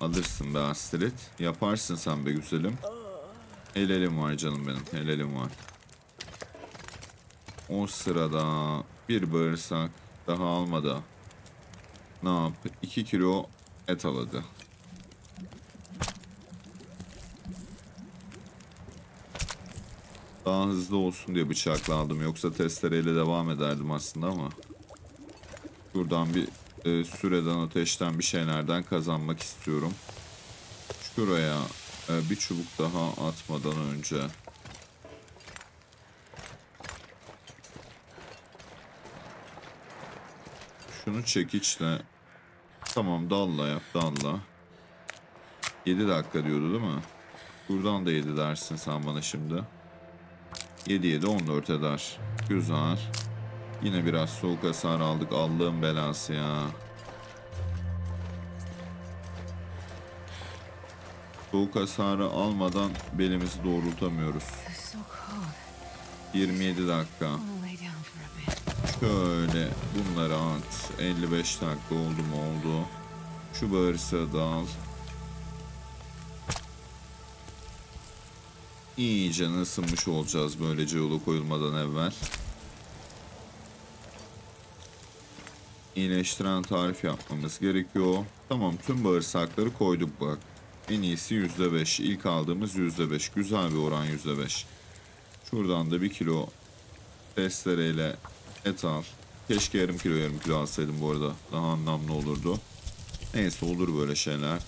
Alırsın be Astrid. Yaparsın sen be güzelim. Helalim var canım benim. Helalim var. O sırada bir bağırsak daha almadı. Ne yap? iki kilo et aladı. Daha hızlı olsun diye bıçakla aldım. Yoksa testereyle devam ederdim aslında ama. Buradan bir e, süreden, ateşten, bir şeylerden kazanmak istiyorum. Şuraya e, bir çubuk daha atmadan önce. Şunu çekiçle. Tamam, dalla yap, dalla. yedi dakika diyordu değil mi? Buradan da yedi dersin sen bana şimdi. yedi yedi on dört eder. Güzel. Yine biraz soğuk hasar aldık. Allah'ın belası ya. Soğuk hasarı almadan belimizi doğrultamıyoruz. yirmi yedi dakika. Şöyle bunları at. elli beş dakika oldu mu oldu. Şu bağırsağı da al. İyice ısınmış olacağız böylece yola koyulmadan evvel. İyileştiren tarif yapmamız gerekiyor. Tamam, tüm bağırsakları koyduk bak. En iyisi yüzde beş. İlk aldığımız yüzde beş. Güzel bir oran yüzde beş. Şuradan da bir kilo testereyle et al. Keşke yarım kilo yarım kilo alsaydım bu arada. Daha anlamlı olurdu. Neyse, olur böyle şeyler.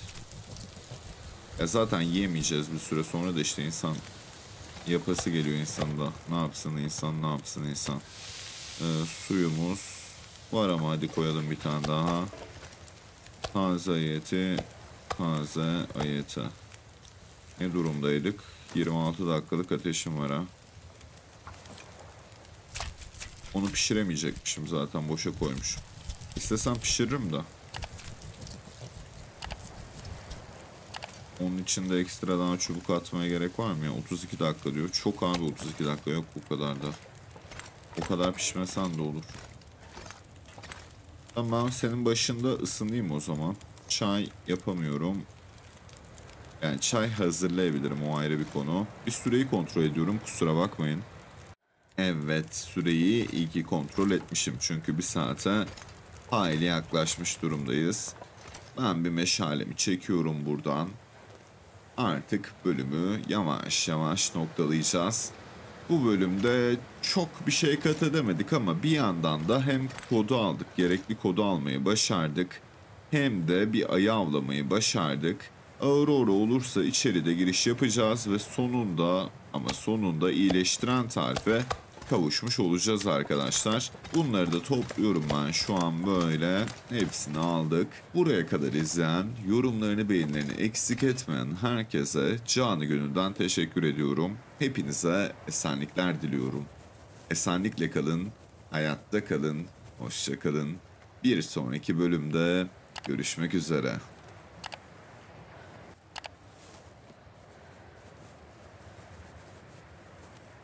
Ya zaten yiyemeyeceğiz bir süre sonra da işte insan yapası geliyor insanda. Ne yapsın insan, ne yapsın insan. Ee, suyumuz Var ama hadi koyalım bir tane daha. Taze ayeti, taze ayeti. Ne durumdaydık? yirmi altı dakikalık ateşim var ha. Onu pişiremeyecekmişim zaten, boşa koymuşum. İstesem pişiririm de. Onun için de ekstradan çubuk atmaya gerek var mı ya? otuz iki dakika diyor. Çok abi, otuz iki dakika yok bu kadar da. O kadar pişmesen de olur. Tamam, senin başında ısınayım o zaman. Çay yapamıyorum. Yani çay hazırlayabilirim, o ayrı bir konu. Bir süreyi kontrol ediyorum, kusura bakmayın. Evet, süreyi iyi ki kontrol etmişim. Çünkü bir saate hayli yaklaşmış durumdayız. Ben bir meşalemi çekiyorum buradan. Artık bölümü yavaş yavaş noktalayacağız. Bu bölümde çok bir şey kat edemedik ama bir yandan da hem kodu aldık, gerekli kodu almayı başardık. Hem de bir ayı avlamayı başardık. Aurora olursa içeride giriş yapacağız ve sonunda ama sonunda iyileştiren tarife kavuşmuş olacağız arkadaşlar. Bunları da topluyorum ben şu an böyle. Hepsini aldık. Buraya kadar izleyen, yorumlarını, beğenilerini eksik etmeyen herkese canı gönülden teşekkür ediyorum. Hepinize esenlikler diliyorum. Esenlikle kalın, hayatta kalın, hoşça kalın. Bir sonraki bölümde görüşmek üzere.